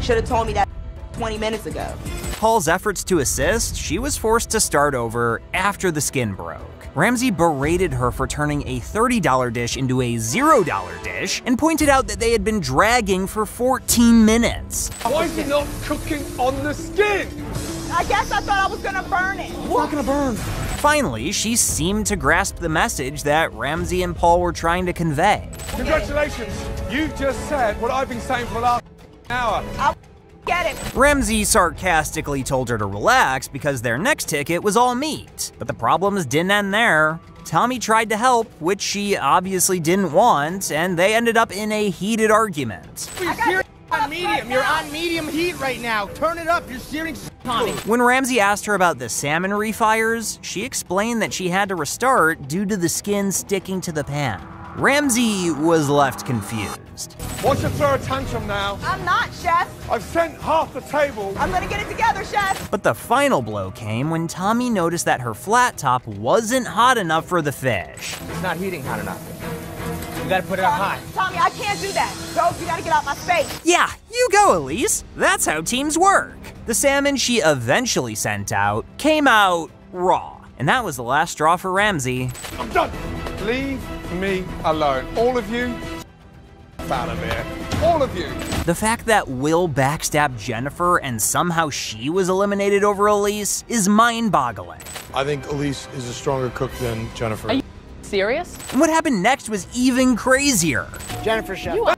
Should have told me that twenty minutes ago. Paul's efforts to assist, she was forced to start over after the skin broke. Ramsay berated her for turning a thirty dollar dish into a zero dollar dish and pointed out that they had been dragging for fourteen minutes. Why is it not cooking on the skin? I guess I thought I was gonna burn it. It's not gonna burn. Finally, she seemed to grasp the message that Ramsay and Paul were trying to convey. Congratulations, you've just said what I've been saying for the last hour. I'll get it. Ramsay sarcastically told her to relax because their next ticket was all meat. But the problems didn't end there. Tommy tried to help, which she obviously didn't want, and they ended up in a heated argument. You're on medium. You're on medium heat right now. Turn it up. You're searing Tommy. When Ramsay asked her about the salmon refires, she explained that she had to restart due to the skin sticking to the pan. Ramsay was left confused. Watch her throw a tantrum now. I'm not, Chef. I've sent half the table. I'm gonna get it together, Chef. But the final blow came when Tommy noticed that her flat top wasn't hot enough for the fish. It's not heating hot enough. You gotta put it up high. Tommy, I can't do that. Rose, you gotta get out my face. Yeah, you go, Elise. That's how teams work. The salmon she eventually sent out came out raw. And that was the last straw for Ramsay. I'm done. Leave me alone. All of you, out of here. All of you. The fact that Will backstabbed Jennifer and somehow she was eliminated over Elise is mind-boggling. I think Elise is a stronger cook than Jennifer. Are you serious? And what happened next was even crazier. Jennifer, Chef. You are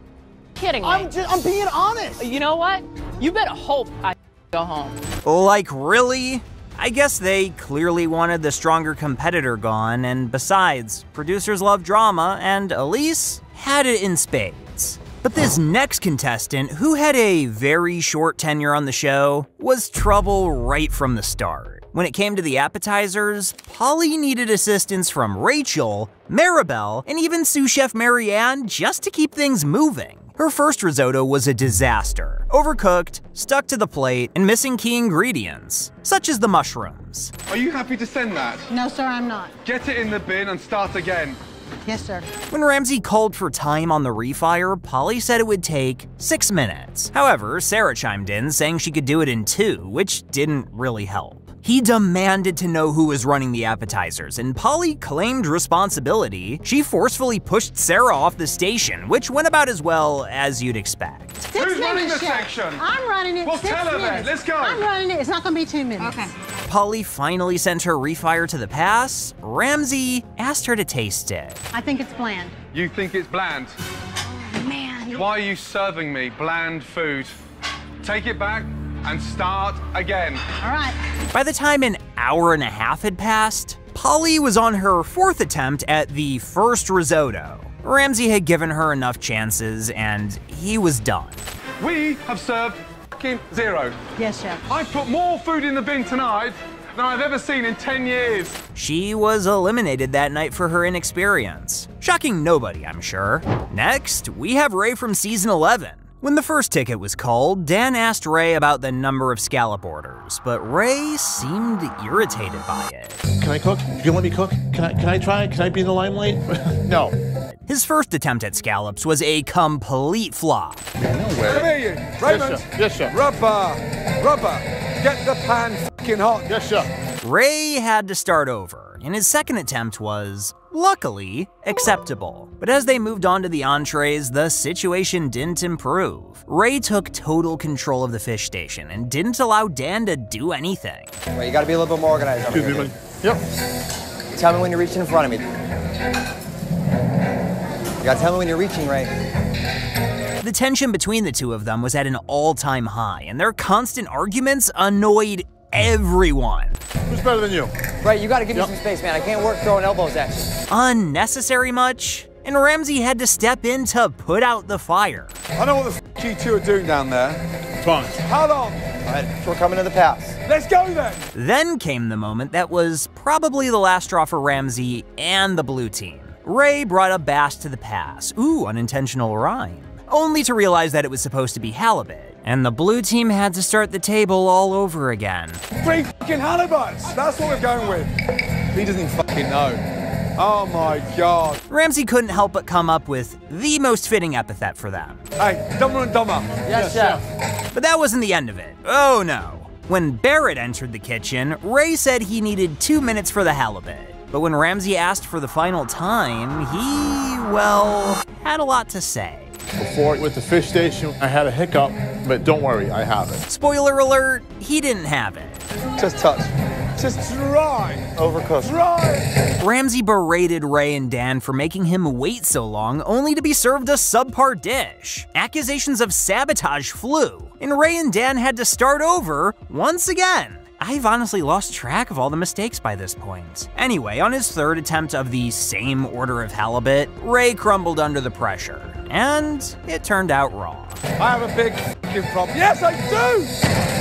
kidding me. I'm, just, I'm being honest. You know what? You better hope I go home. Like, really? I guess they clearly wanted the stronger competitor gone, and besides, producers love drama, and Elise had it in spades. But this next contestant, who had a very short tenure on the show, was trouble right from the start. When it came to the appetizers, Polly needed assistance from Rachel, Maribel, and even sous chef Marianne just to keep things moving. Her first risotto was a disaster. Overcooked, stuck to the plate, and missing key ingredients, such as the mushrooms. Are you happy to send that? No, sir, I'm not. Get it in the bin and start again. Yes, sir. When Ramsay called for time on the refire, Polly said it would take six minutes. However, Sarah chimed in, saying she could do it in two, which didn't really help. He demanded to know who was running the appetizers, and Polly claimed responsibility. She forcefully pushed Sarah off the station, which went about as well as you'd expect. Six Who's running the section? I'm running it. Well, Six tell her then. Let's go. I'm running it. It's not going to be two minutes. Okay. Polly finally sent her refire to the pass. Ramsay asked her to taste it. I think it's bland. You think it's bland? Oh, man. Why are you serving me bland food? Take it back and start again. All right. By the time an hour and a half had passed, Polly was on her fourth attempt at the first risotto. Ramsay had given her enough chances, and he was done. We have served fucking zero. Yes, chef. I've put more food in the bin tonight than I've ever seen in ten years. She was eliminated that night for her inexperience. Shocking nobody, I'm sure. Next, we have Ray from season eleven. When the first ticket was called, Dan asked Ray about the number of scallop orders, but Ray seemed irritated by it. Can I cook? Can you let me cook? Can I, can I try? Can I be in the limelight? No. His first attempt at scallops was a complete flop. Yeah, no way. Come here, you. Raymond. Yes, sir. Yes, sir. Rubber. Rubber. Get the pan f***ing hot. Yes, sir. Ray had to start over, and his second attempt was, luckily, acceptable. But as they moved on to the entrees, the situation didn't improve. Ray took total control of the fish station and didn't allow Dan to do anything. Well, you gotta be a little bit more organized. Excuse me, man. Yep. Tell me when you're reaching in front of me. You gotta tell me when you're reaching, Ray. The tension between the two of them was at an all-time high, and their constant arguments annoyed everyone. Who's better than you? Right, you gotta give yep. me some space, man. I can't work throwing elbows at you. Unnecessary much? And Ramsay had to step in to put out the fire. I know what the f you two are doing down there. Fine. How long? All right, we're coming to the pass. Let's go then! Then came the moment that was probably the last straw for Ramsay and the blue team. Ray brought a bass to the pass. Ooh, unintentional rhyme. Only to realize that it was supposed to be halibut. And the blue team had to start the table all over again. Three fucking halibuts! That's what we're going with. He doesn't fucking know. Oh my God. Ramsay couldn't help but come up with the most fitting epithet for them. Hey, dumber and dumber. Yes, yes, chef. But that wasn't the end of it. Oh no. When Barrett entered the kitchen, Ray said he needed two minutes for the halibut. But when Ramsay asked for the final time, he, well, had a lot to say. Before with the fish station, I had a hiccup, but don't worry, I have it. Spoiler alert, he didn't have it. Just touch. Just dry. Overcooked. Dry. Ramsay berated Ray and Dan for making him wait so long, only to be served a subpar dish. Accusations of sabotage flew, and Ray and Dan had to start over once again. I've honestly lost track of all the mistakes by this point. Anyway, on his third attempt of the same order of halibut, Ray crumbled under the pressure, and it turned out wrong. I have a big f***ing problem. Yes, I do!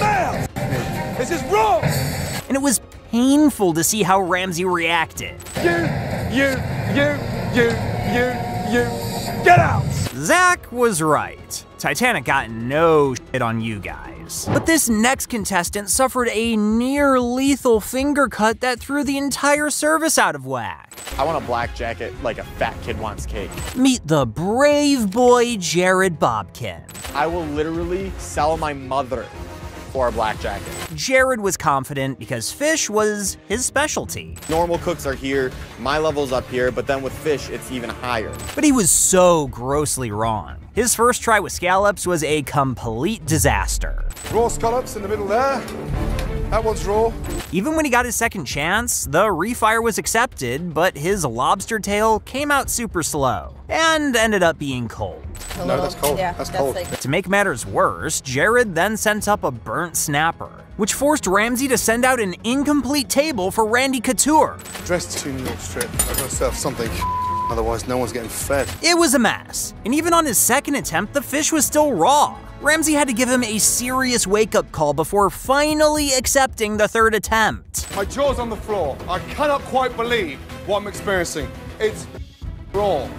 Now! This is wrong! And it was painful to see how Ramsay reacted. You, you, you, you, you, you, get out! Zach was right. Titanic got no shit on you guys. But this next contestant suffered a near-lethal finger cut that threw the entire service out of whack. I want a black jacket like a fat kid wants cake. Meet the brave boy, Jared Bobkin. I will literally sell my mother for a black jacket. Jared was confident because fish was his specialty. Normal cooks are here, my level's up here, but then with fish, it's even higher. But he was so grossly wrong. His first try with scallops was a complete disaster. Raw scallops in the middle there. That one's raw. Even when he got his second chance, the refire was accepted, but his lobster tail came out super slow and ended up being cold. No, that's cold. Yeah, that's, that's cold. Like... To make matters worse, Jared then sent up a burnt snapper, which forced Ramsay to send out an incomplete table for Randy Couture. Dressed too much, strip. I've got to serve something. Otherwise, no one's getting fed. It was a mess, and even on his second attempt, the fish was still raw. Ramsay had to give him a serious wake-up call before finally accepting the third attempt. My jaw's on the floor. I cannot quite believe what I'm experiencing. It's raw.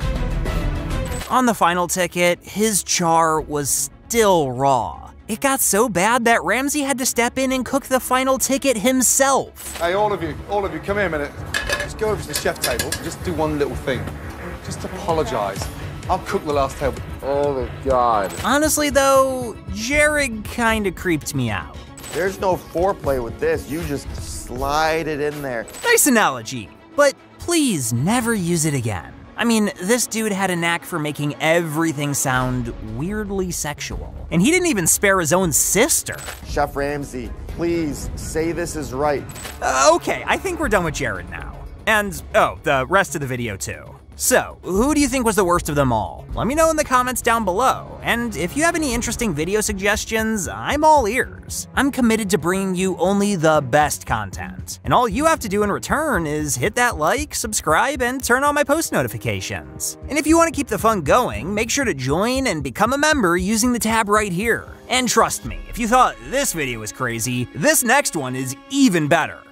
On the final ticket, his char was still raw. It got so bad that Ramsay had to step in and cook the final ticket himself. Hey, all of you, all of you, come here a minute. Just go over to the chef table and just do one little thing. Just apologize. I'll cook the last table. Oh, my God. Honestly, though, Jared kind of creeped me out. There's no foreplay with this. You just slide it in there. Nice analogy, but please never use it again. I mean, this dude had a knack for making everything sound weirdly sexual. And he didn't even spare his own sister. Chef Ramsay, please say this is right. Uh, okay, I think we're done with Jared now. And, oh, the rest of the video too. So, who do you think was the worst of them all? Let me know in the comments down below, and if you have any interesting video suggestions, I'm all ears. I'm committed to bringing you only the best content, and all you have to do in return is hit that like, subscribe, and turn on my post notifications. And if you want to keep the fun going, make sure to join and become a member using the tab right here. And trust me, if you thought this video was crazy, this next one is even better.